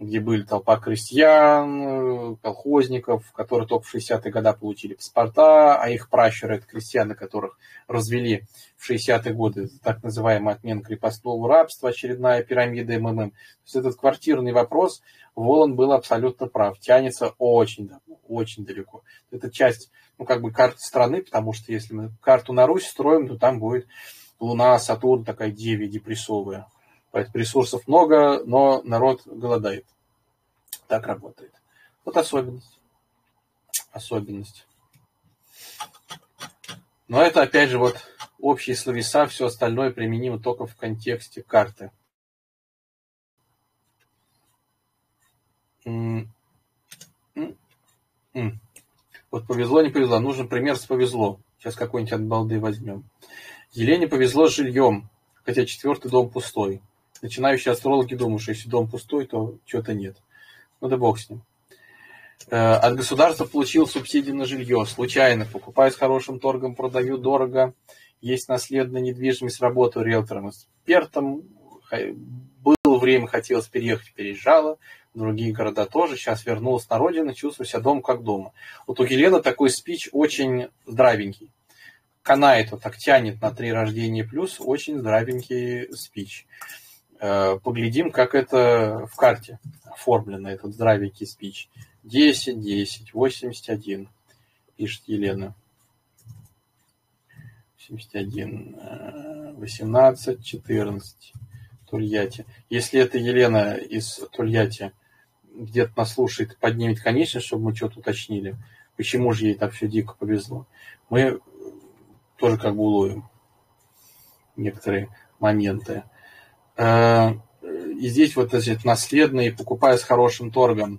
где были толпа крестьян, колхозников, которые только в 60-е годы получили паспорта, а их пращуры – это крестьяне, которых развели в 60-е годы, так называемый отмен крепостного рабства, очередная пирамида МММ. То есть этот квартирный вопрос, Воланд был абсолютно прав, тянется очень давно, очень далеко. Это часть, ну, как бы карты страны, потому что если мы карту на Русь строим, то там будет Луна, Сатурн, такая девия депрессовая. Поэтому ресурсов много, но народ голодает. Так работает. Вот особенность. Особенность. Но это, опять же, вот общие словеса, все остальное применимо только в контексте карты. Вот повезло, не повезло. Нужен пример с повезло. Сейчас какой-нибудь от балды возьмем. Елене повезло с жильем, хотя четвертый дом пустой. Начинающие астрологи думают, что если дом пустой, то чего-то нет. Ну да бог с ним. От государства получил субсидии на жилье. Случайно. Покупаю с хорошим торгом, продаю дорого. Есть наследная недвижимость, работаю риэлтором-экспертом. Было время, хотелось переехать, переезжала. В другие города тоже. Сейчас вернулась на родину, чувствую себя дома как дома. Вот у Елены такой спич очень здравенький. Канает, вот так тянет на 3 рождения плюс. Очень здравенький спич. Поглядим, как это в карте оформлено, этот здравенький спич. 10, 10, 81, пишет Елена. 81, 18, 14, Тольятти. Если это Елена из Тольятти где-то нас слушает, поднимет, конечно, чтобы мы что-то уточнили. Почему же ей так все дико повезло? Мы тоже как бы уловим некоторые моменты. И здесь вот значит, наследные, покупая с хорошим торгом.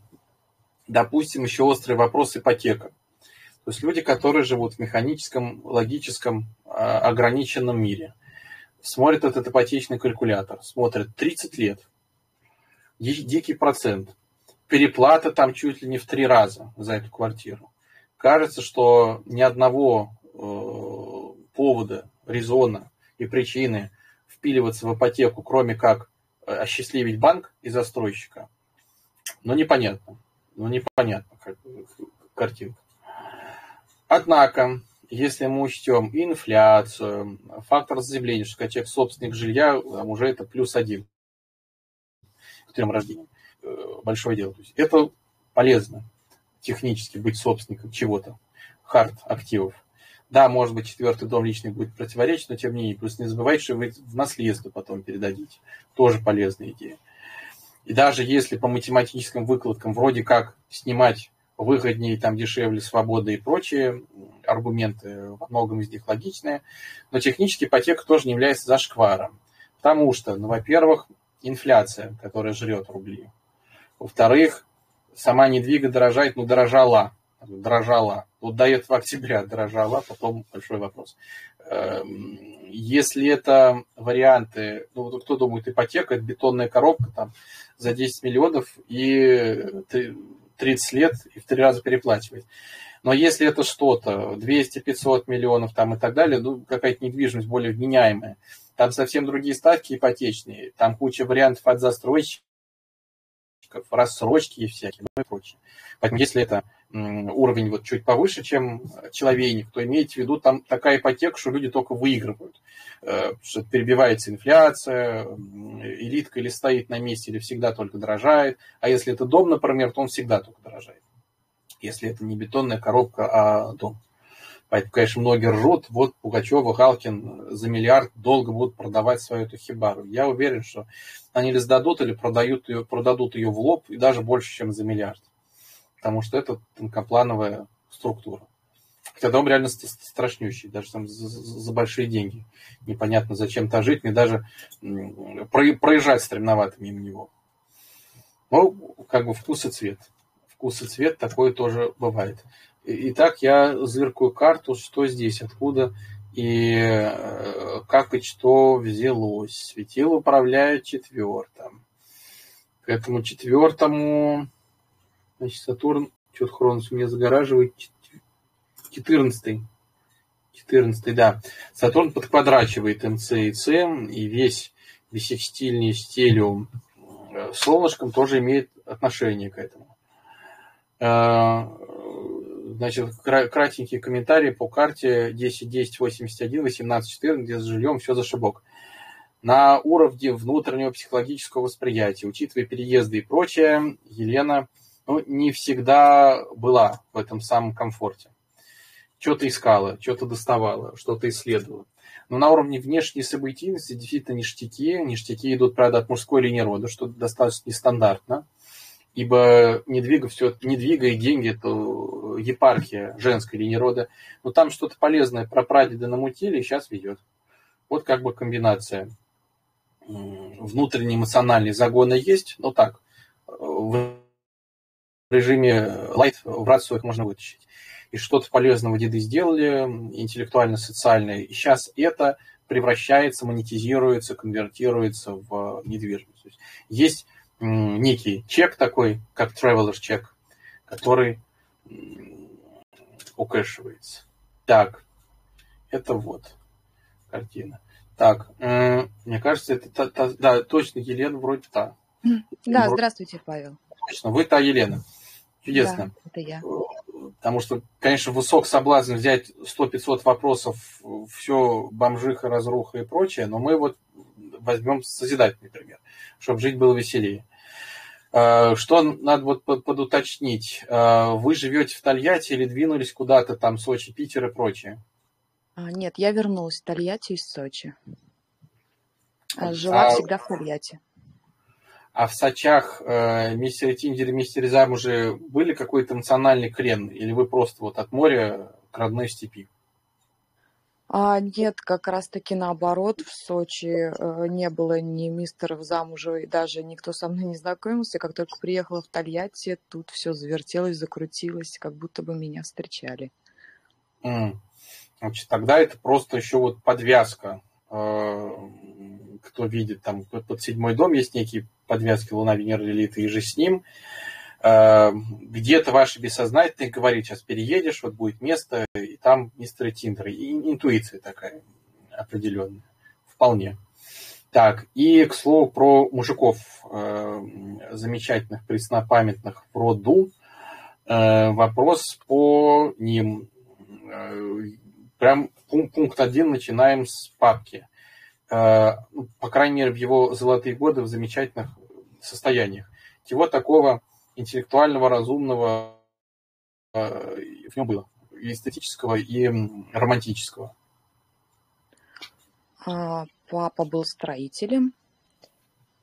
Допустим, еще острый вопрос ипотека. То есть люди, которые живут в механическом, логическом, ограниченном мире, смотрят этот ипотечный калькулятор, смотрят 30 лет, дикий процент, переплата там чуть ли не в 3 раза за эту квартиру. Кажется, что ни одного повода, резона и причины впиливаться в ипотеку, кроме как осчастливить банк и застройщика. Но непонятно. Ну, непонятно, как картинка. Однако, если мы учтем инфляцию, фактор заземления, что человек собственник жилья, уже это +1 к 3 рождениям. Большое дело. То есть это полезно технически быть собственником чего-то, хард активов. Да, может быть, 4-й дом личный будет противоречить, но тем не менее. Плюс не забывайте, что вы в наследство потом передадите. Тоже полезная идея. И даже если по математическим выкладкам вроде как снимать выгоднее, там дешевле, свобода и прочие аргументы, во многом из них логичные, но технически ипотека тоже не является зашкваром. Потому что, ну, во-первых, инфляция, которая жрет рубли. Во-вторых, сама недвига дорожает, но дорожала. Вот до этого октября дорожала, потом большой вопрос. Если это варианты, ну, кто думает, ипотека, это бетонная коробка там за 10 миллионов и 30 лет и в 3 раза переплачивает. Но если это что-то, 200-500 миллионов там и так далее, ну, какая-то недвижимость более вменяемая, там совсем другие ставки ипотечные, там куча вариантов от застройщиков, рассрочки и всякие, ну и прочее. Поэтому если это уровень вот чуть повыше, чем человейник, то имейте в виду, там такая ипотека, что люди только выигрывают. Что перебивается инфляция, элитка или стоит на месте, или всегда только дорожает. А если это дом, например, то он всегда только дорожает. Если это не бетонная коробка, а дом. Поэтому, конечно, многие ржут. Вот Пугачева, Халкин за миллиард долго будут продавать свою эту хибару. Я уверен, что они или сдадут, или продадут ее в лоб, и даже больше, чем за миллиард. Потому что это тонкоплановая структура. Хотя дом реально страшнющий, даже там за большие деньги. Непонятно, зачем там жить, мне даже проезжать стремновато мимо него. Ну, как бы вкус и цвет. Вкус и цвет такое тоже бывает. Итак, я зыркую карту, что здесь, откуда и как и что взялось. Светило управляет 4-м. К этому 4-му... Значит, Сатурн, что-то Хронос у меня загораживает, 14-й, да. Сатурн подквадрачивает МЦ и С, и весь бисекстильный стелиум солнышком тоже имеет отношение к этому. Значит, кратенький комментарий по карте 10-10-81-18-14, где с жильем все за шибок. На уровне внутреннего психологического восприятия, учитывая переезды и прочее, Елена не всегда была в этом самом комфорте. Что-то искала, что-то доставала, что-то исследовала. Но на уровне внешней событийности действительно ништяки. Ништяки идут, правда, от мужской линии рода, что достаточно нестандартно. Ибо не двигая деньги, то епархия женской линии рода. Но там что-то полезное про прадеда намутили и сейчас ведет. Вот как бы комбинация. Внутренние эмоциональные загоны есть, но так, в режиме лайт в рацию их можно вытащить. И что-то полезного деды сделали, интеллектуально-социальное. И сейчас это превращается, монетизируется, конвертируется в недвижимость. Есть некий чек такой, как traveler чек, который укэшивается. Так, это вот картина. Так, мне кажется, это да, точно Елена вроде та. Да, вроде... Здравствуйте, Павел. Точно, вы та Елена. Чудесно. Да, это я. Потому что, конечно, высок соблазн взять 100-500 вопросов, все бомжиха, разруха и прочее, но мы вот возьмем созидательный пример, чтобы жить было веселее. Что надо вот подуточнить? Вы живете в Тольятти или двинулись куда-то там, Сочи, Питер и прочее? Нет, я вернулась в Тольятти из Сочи. Жила всегда в Тольятти. А в Сочах мистер Тиндер и мистер Зам уже были какой-то эмоциональный крен? Или вы просто вот от моря к родной степи? Нет, как раз-таки наоборот. В Сочи не было ни мистеров замужа, и даже никто со мной не знакомился. Как только приехала в Тольятти, тут все завертелось, закрутилось, как будто бы меня встречали. Значит, тогда это просто еще вот подвязка. Кто видит, там под седьмой дом есть некие подвязки Луна, Венера, Лилит и же с ним. Где-то ваше бессознательное говорит, сейчас переедешь, вот будет место, и там мистер Тиндер. И интуиция такая определенная. Вполне. Так, и к слову про мужиков замечательных, преснопамятных в роду. Вопрос по ним. Прям пункт 1 начинаем с папки. По крайней мере, в его золотые годы в замечательных состояниях. Чего такого интеллектуального, разумного в нем было? И эстетического, и романтического. Папа был строителем.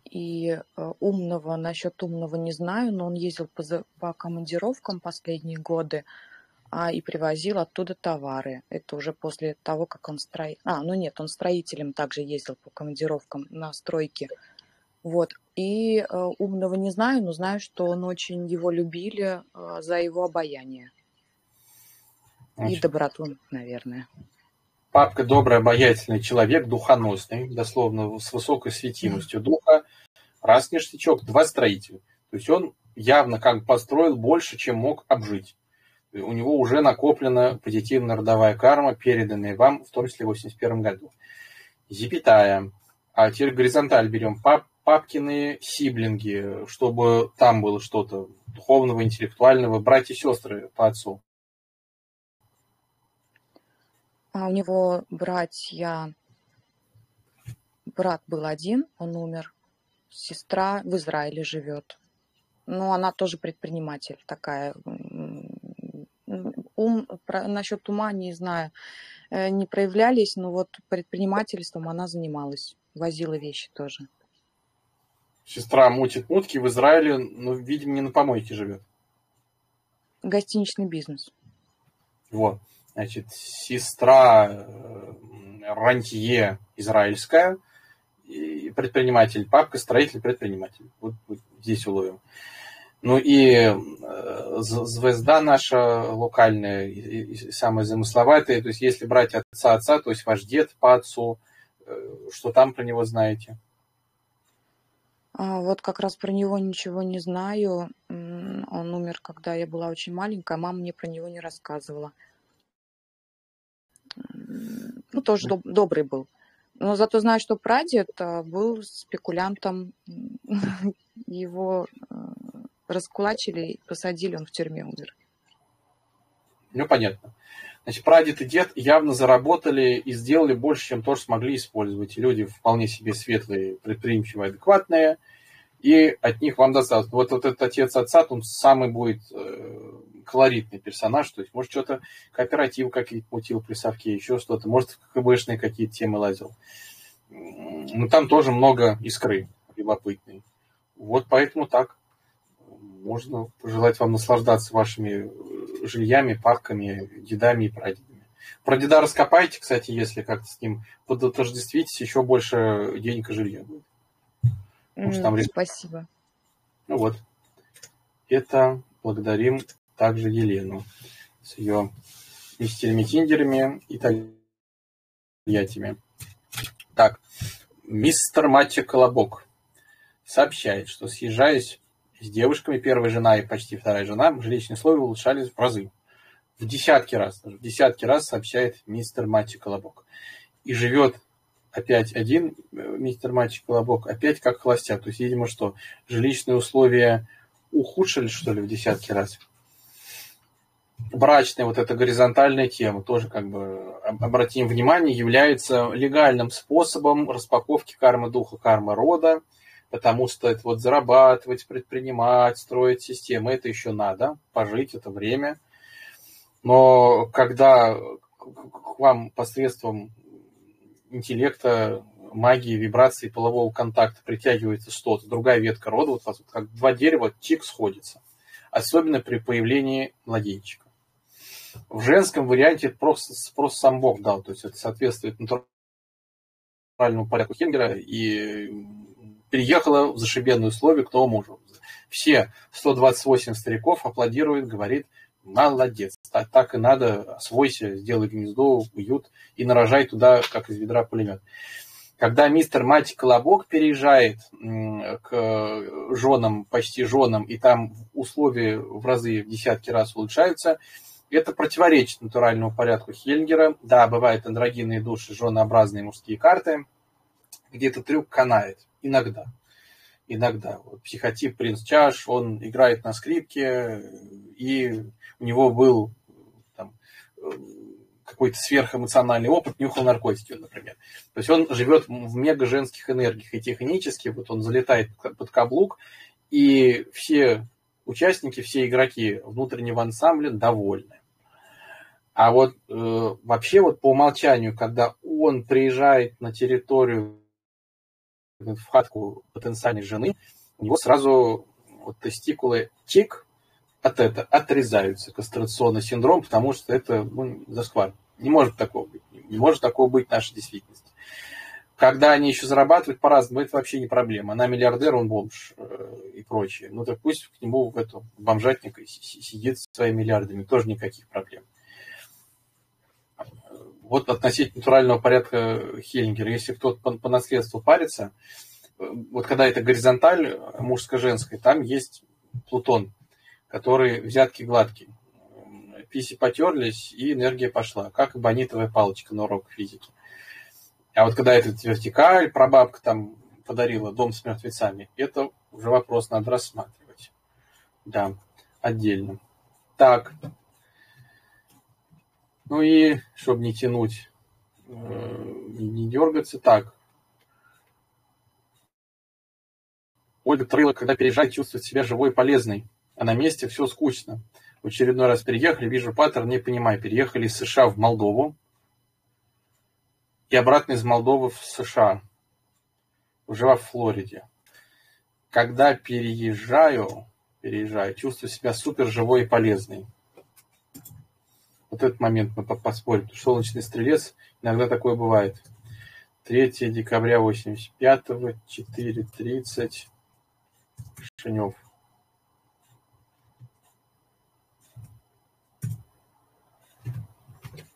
И умного, насчет умного не знаю, но он ездил по командировкам последние годы. И привозил оттуда товары. Это уже после того, как он строил... он строителем также ездил по командировкам на стройке. Вот. И умного не знаю, но знаю, что он очень его любили за его обаяние. Значит, и доброту, наверное. Папка добрый, обаятельный человек, духоносный, дословно, с высокой светимостью духа. Раз ништячок, два строителя. То есть он явно как построил больше, чем мог обжить. У него уже накоплена позитивная родовая карма, переданная вам, в том числе в 1981 году. Запятая. А теперь горизонталь берем. Папкины сиблинги, чтобы там было что-то духовного, интеллектуального. Братья и сестры по отцу. А у него брат был один, он умер. Сестра в Израиле живет. Но она тоже предприниматель такая. Насчет ума не знаю, не проявлялись, но вот предпринимательством она занималась, возила вещи тоже. Сестра мутит мутки в Израиле, но, видимо, не на помойке живет. Гостиничный бизнес. Вот, значит, сестра рантье израильская, и предприниматель, папка, строитель, предприниматель. Вот здесь уловим. Ну и звезда наша локальная, и самая замысловатая, то есть если брать отца, то есть ваш дед по отцу, что там про него знаете? Вот как раз про него ничего не знаю. Он умер, когда я была очень маленькая, мама мне про него не рассказывала. Ну, тоже добрый был. Но зато знаю, что прадед был спекулянтом, его... раскулачили, посадили, он в тюрьме умер. Ну, понятно. Значит, прадед и дед явно заработали и сделали больше, чем тоже смогли использовать. Люди вполне себе светлые, предприимчивые, адекватные, и от них вам достаточно. Вот этот отец отца, он самый будет колоритный персонаж, то есть, может, что-то кооператив какие-то мутил, плясовки, еще что-то, может, КГБшные какие-то темы лазил. Но там тоже много искры любопытной. Вот поэтому так. Можно пожелать вам наслаждаться вашими жильями, парками, дедами и прадедами. Про деда раскопайте, кстати, если как-то с ним подотождествитесь, еще больше денег и жилья будет. Там... Спасибо. Ну вот. Это благодарим также Елену с ее мистерами, киндерами и тольятями. Так, мистер Матча Колобок сообщает, что съезжаясь с девушками, первая жена и почти вторая жена, жилищные условия улучшались в разы. В десятки раз. В десятки раз сообщает мистер Матча Колобок. И живет опять один мистер Матча Колобок, опять как холостяк. То есть, видимо, что жилищные условия ухудшились, что ли, в десятки раз. Брачная вот эта горизонтальная тема, тоже как бы, обратим внимание, является легальным способом распаковки кармы духа, кармы рода. Потому что это вот зарабатывать, предпринимать, строить системы, это еще надо, пожить это время. Но когда к вам посредством интеллекта, магии, вибрации, полового контакта притягивается что-то, другая ветка рода, вот как два дерева, чик сходится. Особенно при появлении младенчика. В женском варианте это просто сам Бог дал, то есть это соответствует натуральному порядку Хеллингера и... переехала в зашибенные условия к новому мужу. Все 128 стариков аплодируют, говорит, молодец, так и надо, освойся, сделай гнездо, уют и нарожай туда, как из ведра пулемет. Когда мистер Мать Колобок переезжает к женам, почти женам, и там условия в разы, в десятки раз улучшаются, это противоречит натуральному порядку Хеллингера. Да, бывают андрогинные души, женообразные мужские карты, где-то трюк канает. Иногда. Иногда. Вот психотип принц Чаш, он играет на скрипке, и у него был там какой-то сверхэмоциональный опыт, нюхал наркотики, например. То есть он живет в мега-женских энергиях. И технически вот он залетает под каблук, и все участники, все игроки внутреннего ансамбля довольны. А вот вообще вот по умолчанию, когда он приезжает на территорию в хатку потенциальной жены, у него сразу вот тестикулы тик отрезаются, кастрационный синдром, потому что это зашквар. Не может такого быть. Не может такого быть в нашей действительности. Когда они еще зарабатывают по-разному, это вообще не проблема. Она миллиардер, он бомж и прочее. Ну так пусть к нему в эту бомжатник сидит со своими миллиардами. Тоже никаких проблем. Вот относительно натурального порядка Хеллингера. Если кто-то по наследству парится, вот когда это горизонталь мужско-женская, там есть Плутон, который взятки гладкий. Писи потерлись, и энергия пошла, как бонитовая палочка на урок физики. А вот когда это вертикаль, прабабка там подарила дом с мертвецами, это уже вопрос надо рассматривать. Да, отдельно. Так. Ну и, чтобы не тянуть, не дергаться, так. Ольга Трыла, когда переезжает, чувствует себя живой и полезной. А на месте все скучно. В очередной раз переехали, вижу паттерн, не понимаю. Переехали из США в Молдову и обратно из Молдовы в США. Уже во Флориде. Когда переезжаю, чувствую себя супер живой и полезной. Вот этот момент мы поспорим. Солнечный стрелец, иногда такое бывает. 3 декабря 85-го, 4:30, Шенев.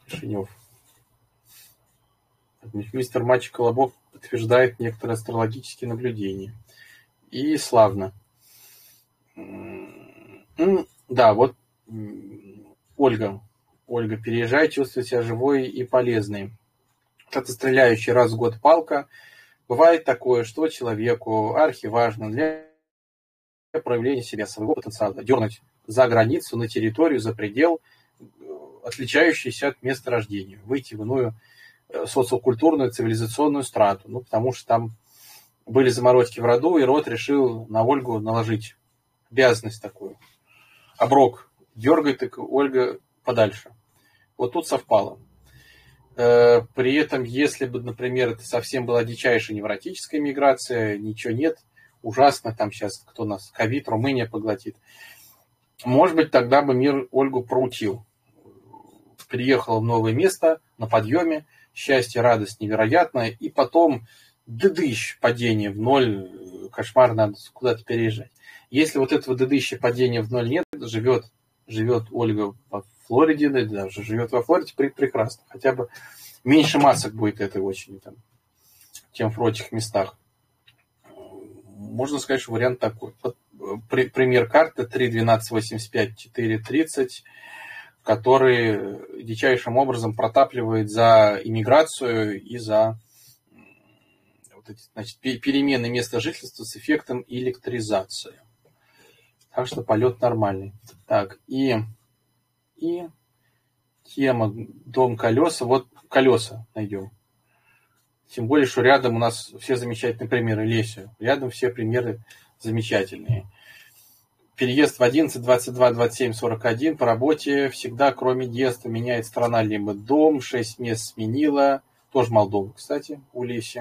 Шенев. Мистер Матч Колобок подтверждает некоторые астрологические наблюдения. И славно. Да, вот Ольга переезжает, чувствует себя живой и полезной. Что-то стреляющий раз в год палка. Бывает такое, что человеку архиважно для проявление себя, своего потенциала, дернуть за границу, на территорию, за предел, отличающийся от места рождения, выйти в иную социокультурную, цивилизационную страту, ну, потому что там были заморочки в роду, и род решил на Ольгу наложить обязанность такую. Оброк. Дергай так, Ольга, подальше. Вот тут совпало. При этом, если бы, например, это совсем была дичайшая невротическая миграция, ничего нет, ужасно, там сейчас кто нас, ковид, Румыния поглотит. Может быть, тогда бы мир Ольгу проучил. Приехала в новое место, на подъеме, счастье, радость невероятная, и потом дыдыщ, падение в ноль, кошмар, надо куда-то переезжать. Если вот этого дыдыща, падения в ноль нет, живет Ольга во Флориде, даже живет во Флориде, прекрасно, хотя бы меньше масок будет этой осенью, там, чем в прочих местах. Можно сказать, что вариант такой. Вот пример карты 3-12-85-4-30, который дичайшим образом протапливает за иммиграцию и за вот эти, значит, перемены места жительства с эффектом электризации. Так что полет нормальный. Так, и тема дом колеса. Вот колеса найдем. Тем более, что рядом у нас все замечательные примеры Леси. Рядом все примеры замечательные. Переезд в 11, 22, 27, 41 по работе всегда, кроме детства, меняет страна либо дом. 6 мест сменила. Тоже Молдова, кстати, у Леси.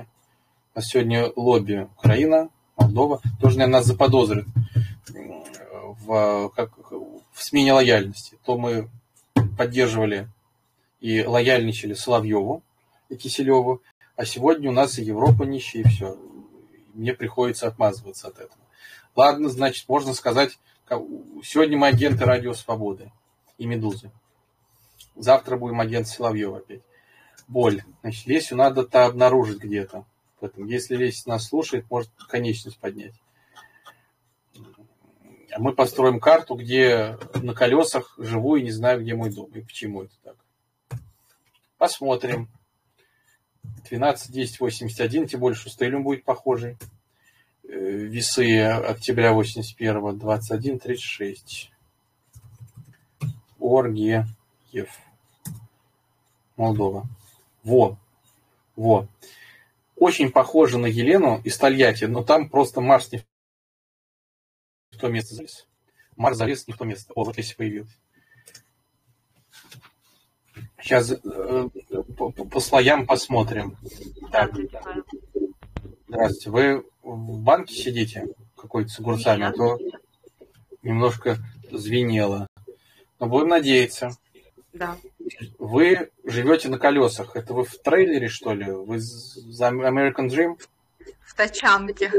У нас сегодня лобби Украина, Молдова. Тоже, наверное, нас заподозрит в смене лояльности. То мы поддерживали и лояльничали Соловьеву и Киселеву. А сегодня у нас и Европа нищая, и все. Мне приходится отмазываться от этого. Ладно, значит, можно сказать, сегодня мы агенты Радио Свободы и Медузы. Завтра будем агент Соловьева опять. Боль. Значит, Лесю надо-то обнаружить где-то. Поэтому, если Леся нас слушает, может конечность поднять. А мы построим карту, где на колесах живу и не знаю, где мой дом. И почему это так. Посмотрим. 12, 10, 81, тем более, что стеллиум будет похожий. Весы октября 81, 21, 36. Оргиев. Молдова. Во. Очень похоже на Елену из Тольятти, но там просто Марс не в то место залез. Марс залез не в то место. О, вот здесь появился. Сейчас по слоям посмотрим. Так. Здравствуйте. Вы в банке сидите? Какой-то с огурцами? А то немножко звенело. Но будем надеяться. Да. Вы живете на колесах. Это вы в трейлере, что ли? Вы за American Dream? В тачанке.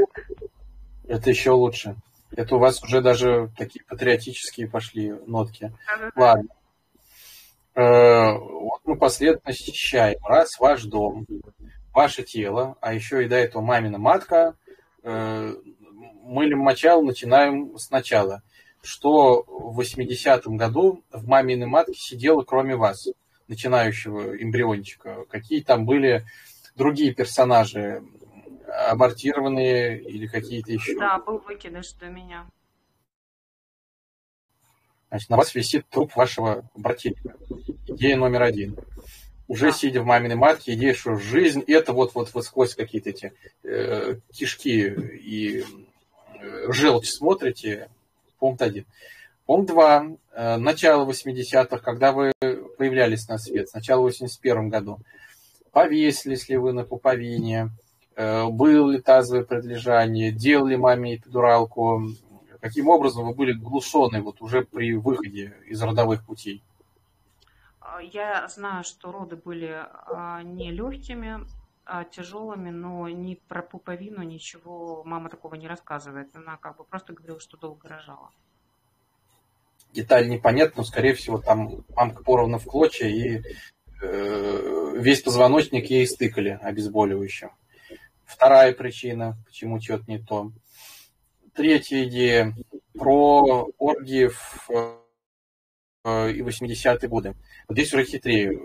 Это еще лучше. Это у вас уже даже такие патриотические пошли нотки. Ладно. Вот мы последовательно считаем. Раз, ваш дом, ваше тело, а еще и до этого мамина матка, мылим мочало, начинаем сначала. Что в 80-м году в маминой матке сидело, кроме вас, начинающего эмбриончика? Какие там были другие персонажи, абортированные или какие-то еще? Да, был выкидыш до меня. Значит, на вас висит труп вашего брательника. Идея номер один. Уже сидя в маминой матке, идея, что жизнь, это вот сквозь какие-то эти кишки и желчь смотрите. Пункт один. Пункт два. Начало 80-х, когда вы появлялись на свет, сначала в 81 году. Повесились ли вы на пуповине? Было ли тазовое предлежание? Делали маме эпидуралку? Каким образом вы были глушены вот уже при выходе из родовых путей? Я знаю, что роды были не легкими, а тяжелыми, но ни про пуповину ничего мама такого не рассказывает. Она как бы просто говорила, что долго рожала. Деталь непонятна, но, скорее всего, там мамка порвана в клочья, и весь позвоночник ей стыкали обезболивающим. Вторая причина, почему что-то не то. Третья идея про оргиев и 80-е годы. Вот здесь уже хитрее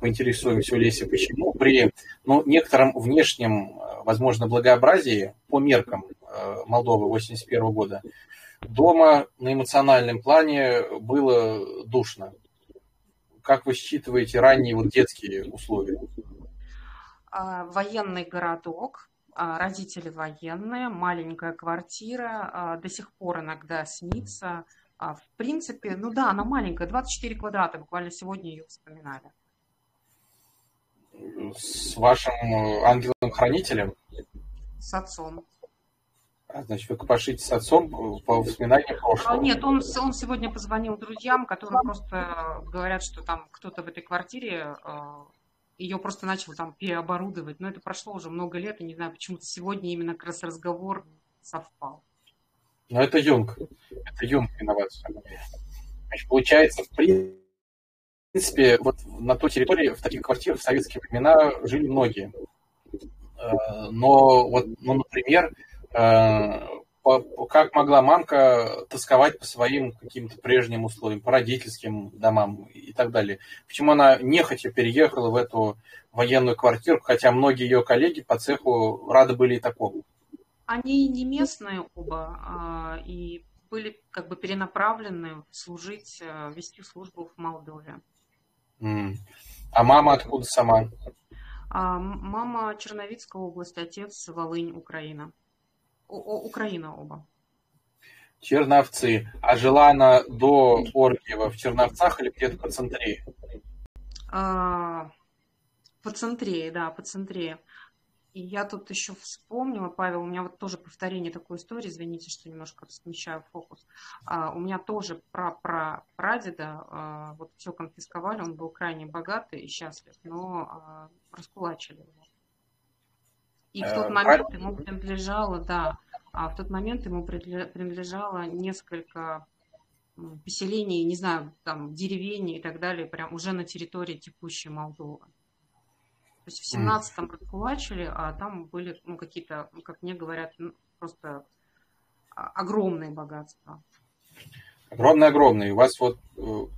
поинтересуемся у Леси, почему при некотором внешнем, возможно, благообразии по меркам Молдовы 81 года Дома на эмоциональном плане было душно. Как вы считываете ранние вот детские условия? Военный городок, родители военные, маленькая квартира, до сих пор иногда снится. В принципе, ну да, она маленькая, 24 квадрата, буквально сегодня ее вспоминали. С вашим ангелом-хранителем? С отцом. Значит, вы копошите с отцом по воспоминаниям прошлого. Нет, он сегодня позвонил друзьям, которые просто говорят, что там кто-то в этой квартире, ее просто начал там переоборудовать. Но это прошло уже много лет, и не знаю, почему-то сегодня именно как раз разговор совпал. Но это Юнг. Это Юнг виноват. Значит, получается, в принципе, вот на той территории, в таких квартирах в советские времена жили многие. Но вот, ну, например... Как могла мамка тосковать по своим каким-то прежним условиям, по родительским домам и так далее? Почему она нехотя переехала в эту военную квартиру, хотя многие ее коллеги по цеху рады были и такому? Они не местные оба и были как бы перенаправлены служить, вести службу в Молдове. А мама откуда сама? Мама Черновицкая область, отец Волынь, Украина. Украина оба. Черновцы. А жила она до Оргиева в Черновцах или где-то по центре? По центре, да, по центре. И я тут еще вспомнила, Павел, у меня вот тоже повторение такой истории, извините, что немножко смещаю фокус. У меня тоже прадеда, вот все конфисковали, он был крайне богатый и счастлив, но раскулачили его. И в тот момент ему принадлежало, да, в тот момент ему принадлежало несколько поселений, не знаю, там, деревень и так далее, прям уже на территории текущей Молдовы. То есть в 17-м раскулачили, а там были, ну, какие-то, как мне говорят, ну, просто огромные богатства. Огромные-огромные. У вас вот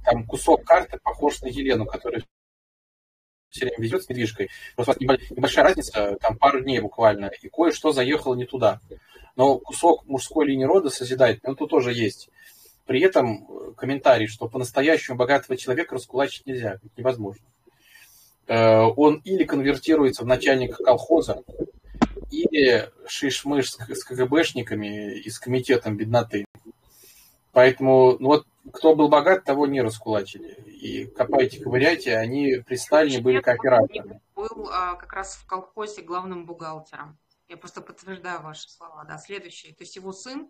там кусок карты похож на Елену, которая... все время везет с недвижкой. Просто у вас небольшая разница, там пару дней буквально, и кое-что заехало не туда. Но кусок мужской линии рода созидательный, он тут тоже есть. При этом комментарий, что по-настоящему богатого человека раскулачить нельзя, невозможно. Он или конвертируется в начальника колхоза, или шиш-мыш с КГБшниками и с комитетом бедноты. Поэтому, ну вот, кто был богат, того не раскулачили. И копайте, ковыряйте, они при Сталине были кооператорами. Я был как раз в колхозе главным бухгалтером. Я просто подтверждаю ваши слова. Да, следующий. То есть его сын,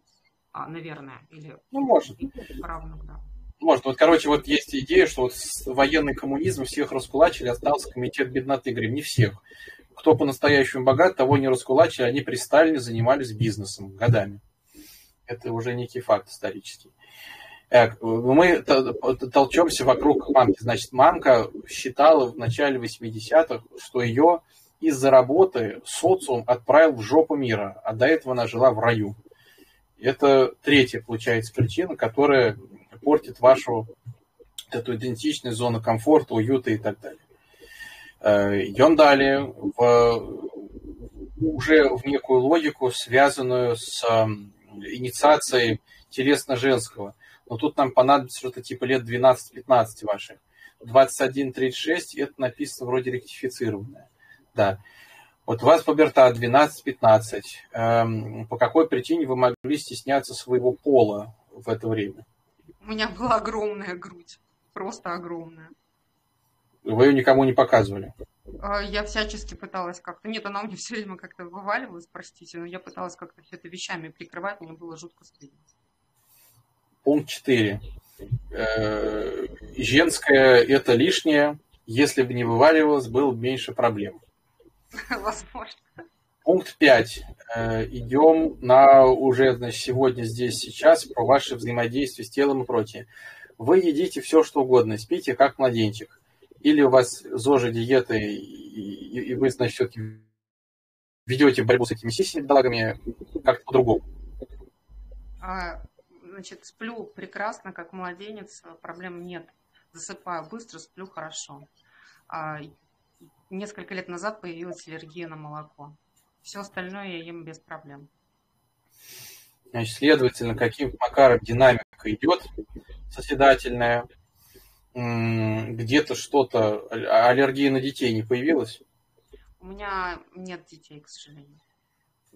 наверное, или... Ну, может. Равных, да. Может. Вот, короче, вот есть идея, что вот военный коммунизм всех раскулачили, остался комитет бедноты. Говорим, не всех. Кто по-настоящему богат, того не раскулачили. Они при Сталине занимались бизнесом годами. Это уже некий факт исторический. Мы толчемся вокруг мамки. Значит, мамка считала в начале 80-х, что ее из-за работы социум отправил в жопу мира, а до этого она жила в раю. Это третья, получается, причина, которая портит вашу эту идентичность, зону комфорта, уюта и так далее. Идем далее уже в некую логику, связанную с инициацией телесно-женского. Но тут нам понадобится что-то типа лет 12-15 ваших. 21-36 это написано вроде ректифицированное. Да. Вот у вас пуберта 12-15. По какой причине вы могли стесняться своего пола в это время? У меня была огромная грудь. Просто огромная. Вы ее никому не показывали? Я всячески пыталась как-то... Нет, она у меня все время как-то вываливалась, простите, но я пыталась как-то все это вещами прикрывать, мне было жутко стыдно. Пункт 4. Женское – это лишнее. Если бы не вываливалось, было бы меньше проблем. Возможно. Пункт 5. Идем на уже, значит, сегодня, здесь, сейчас, про ваше взаимодействие с телом и прочее. Вы едите все, что угодно, спите, как младенчик. Или у вас ЗОЖи, диеты, и вы, значит, все-таки ведете борьбу с этими сисями-бедолагами как-то по-другому? Значит, сплю прекрасно, как младенец, проблем нет. Засыпаю быстро, сплю хорошо. Несколько лет назад появилась аллергия на молоко. Все остальное я ем без проблем. Значит, следовательно, каким макаром динамика идет созидательная, где-то что-то, аллергия на детей не появилась? У меня нет детей, к сожалению.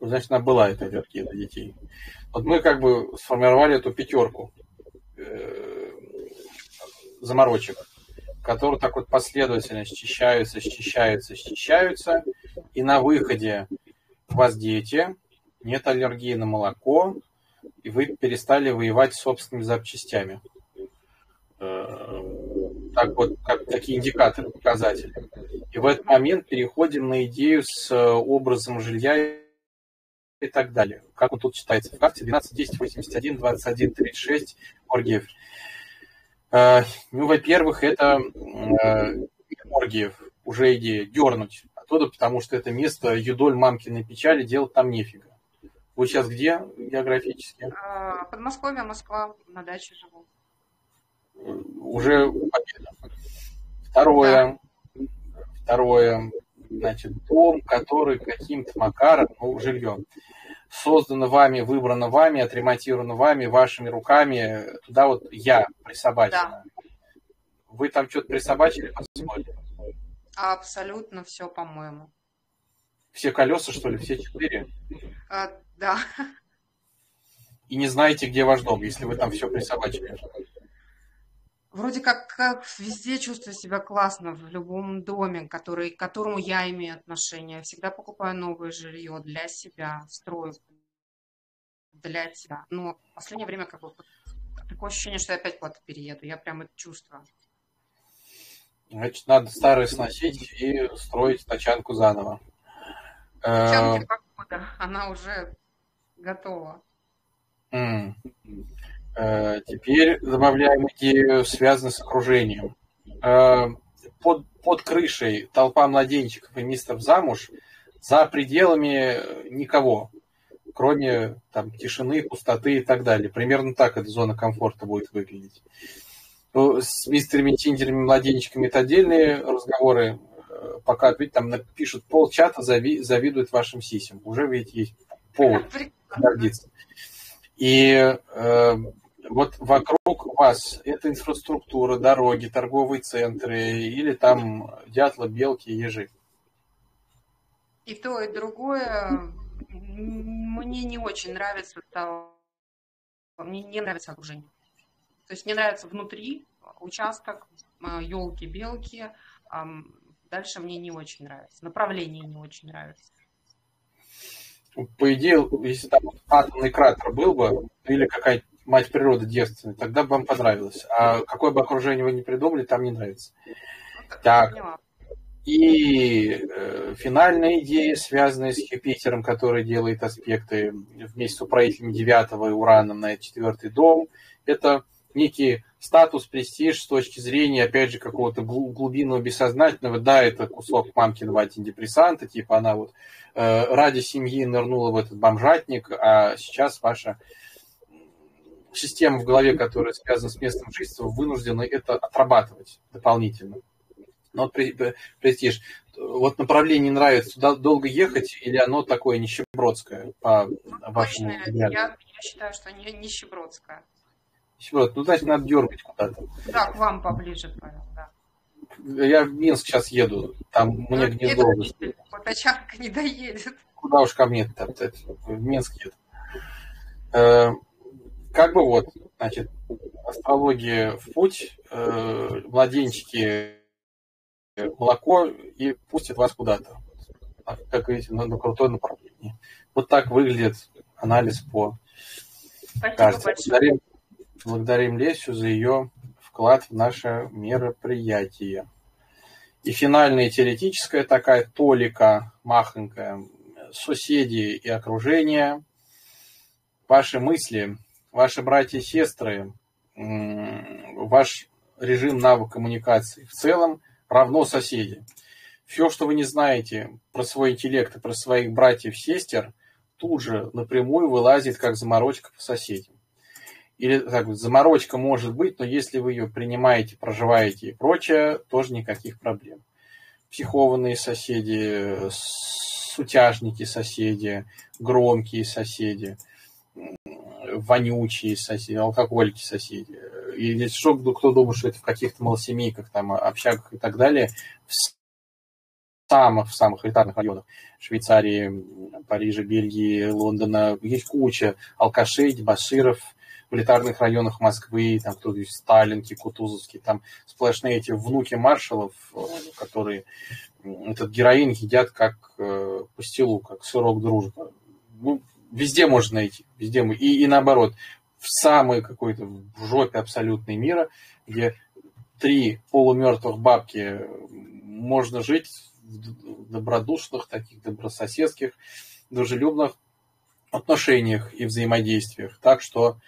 Значит, она была, эта аллергия на детей. Вот мы как бы сформировали эту пятерку заморочек, которые так вот последовательно счищаются, и на выходе у вас дети, нет аллергии на молоко, и вы перестали воевать с собственными запчастями. Так вот, как, такие индикаторы, показатели. И в этот момент переходим на идею с образом жилья и так далее. Как он тут читается в карте 12, 10, 81, 21, 36, Оргиев. Ну, во-первых, это Оргиев, уже идея дернуть оттуда, потому что это место юдоль мамкиной печали, делать там нефига. Вы сейчас где географически? Подмосковье, Москва, на даче живу. Уже победа. Второе. Да. Второе. Значит, дом, который каким-то макаром, ну, жильем, создано вами, выбрано вами, отремонтировано вами, вашими руками. Туда вот я присобачена. Да. Вы там что-то присобачили? Абсолютно все, по-моему. Все колеса, что ли? Все 4? Да. И не знаете, где ваш дом, если вы там все присобачили? Вроде как везде чувствую себя классно, в любом доме, который, к которому я имею отношение. Я всегда покупаю новое жилье для себя, строю для себя. Но в последнее время как бы такое ощущение, что я опять куда-то перееду. Я прям это чувствую. Значит, надо старое сносить и строить тачанку заново. Тачанка погода, она уже готова. Теперь добавляем идею, связанную с окружением. Под крышей толпа младенчиков и мистов замуж, за пределами никого, кроме там, тишины, пустоты и так далее. Примерно так эта зона комфорта будет выглядеть. Ну, с мистерами, тиндерами, младенчиками это отдельные разговоры. Пока, видите, там пишут полчата, завидуют вашим сисям. Уже, видите, есть повод гордиться. И вот вокруг вас это инфраструктура, дороги, торговые центры или там дятлы, белки, ежи. И то, и другое мне не очень нравится. Мне не нравится окружение. То есть мне нравится внутри участок, елки, белки. Дальше мне не очень нравится. Направление не очень нравится. По идее, если там атомный кратер был бы, или какая-то мать природы девственная, тогда бы вам понравилось. А какое бы окружение вы ни придумали, там не нравится. Так. И финальная идея, связанная с Юпитером, который делает аспекты вместе с управителем 9-го и Ураном на 4-й дом, это некий статус, престиж с точки зрения, опять же, какого-то глубинного бессознательного. Да, это кусок мамкиного антидепрессанта, типа она вот ради семьи нырнула в этот бомжатник, а сейчас ваша система в голове, которая связана с местным жительством, вынуждена это отрабатывать дополнительно. Но престиж. Вот направление нравится, туда долго ехать, или оно такое нищебродское по вашему взгляду? Я считаю, что нищебродское. Ну, значит, надо дергать куда-то. Да, к вам поближе, Павел, да. Я в Минск сейчас еду, там мне гнездо. Потачанка не доедет. Куда уж ко мне там, в Минск еду. Как бы вот, значит, астрология в путь, младенчики, молоко, и пустят вас куда-то. Как видите, на крутое направление. Вот так выглядит анализ по карте. Спасибо. Благодарим Лесю за ее вклад в наше мероприятие. И финальная теоретическая такая толика махонькая. Соседи и окружение. Ваши мысли, ваши братья и сестры, ваш режим навык коммуникации в целом равно соседи. Все, что вы не знаете про свой интеллект и про своих братьев и сестер, тут же напрямую вылазит как заморочка по соседям. Или так, заморочка может быть, но если вы ее принимаете, проживаете и прочее, тоже никаких проблем. Психованные соседи, сутяжники соседи, громкие соседи, вонючие соседи, алкоголики соседи. И здесь что, кто думал, что это в каких-то малосемейках, там, общагах и так далее, в самых элитарных районах Швейцарии, Парижа, Бельгии, Лондона, есть куча алкашей, дебоширов в элитарных районах Москвы, там кто-то из Сталинки, Кутузовский, там сплошные эти внуки маршалов, которые этот героин едят как пастилу, как сырок дружбы. Ну, везде можно найти, везде мы. И наоборот, в самой какой-то в жопе абсолютной мира, где 3 полумертвых бабки можно жить в добродушных, таких добрососедских, дружелюбных отношениях и взаимодействиях. Так что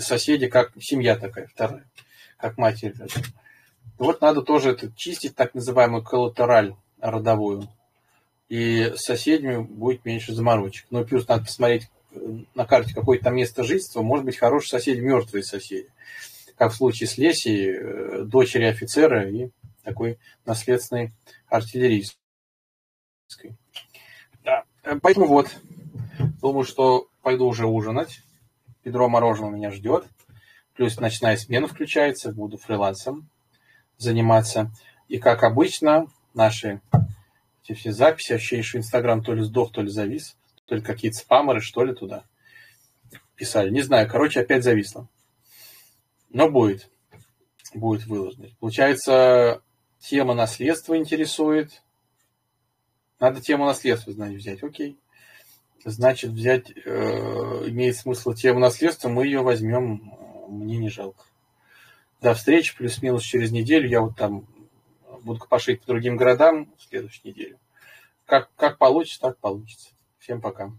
соседи как семья такая вторая, как мать и ребята. Вот надо тоже это чистить, так называемую коллатераль родовую. И с соседями будет меньше заморочек. Но плюс надо посмотреть на карте, какое там место жительства. Может быть, хороший сосед, мертвые соседи. Как в случае с Лесей, дочери офицера и такой наследственной артиллерийской. Да. Поэтому вот, думаю, что пойду уже ужинать. Ведро мороженого меня ждет. Плюс ночная смена включается. Буду фрилансом заниматься. И как обычно, наши... все записи, ощущение, что Инстаграм то ли сдох, то ли завис, то ли какие-то спамеры, что ли, туда писали. Не знаю, короче, опять зависло. Но будет выложено. Получается, тема наследства интересует. Надо тему наследства, значит, взять. Окей. Значит, взять имеет смысл тему наследства, мы ее возьмем, мне не жалко. До встречи, плюс-минус через неделю. Я вот там буду копошить по другим городам в следующей неделе. Как получится, так получится. Всем пока.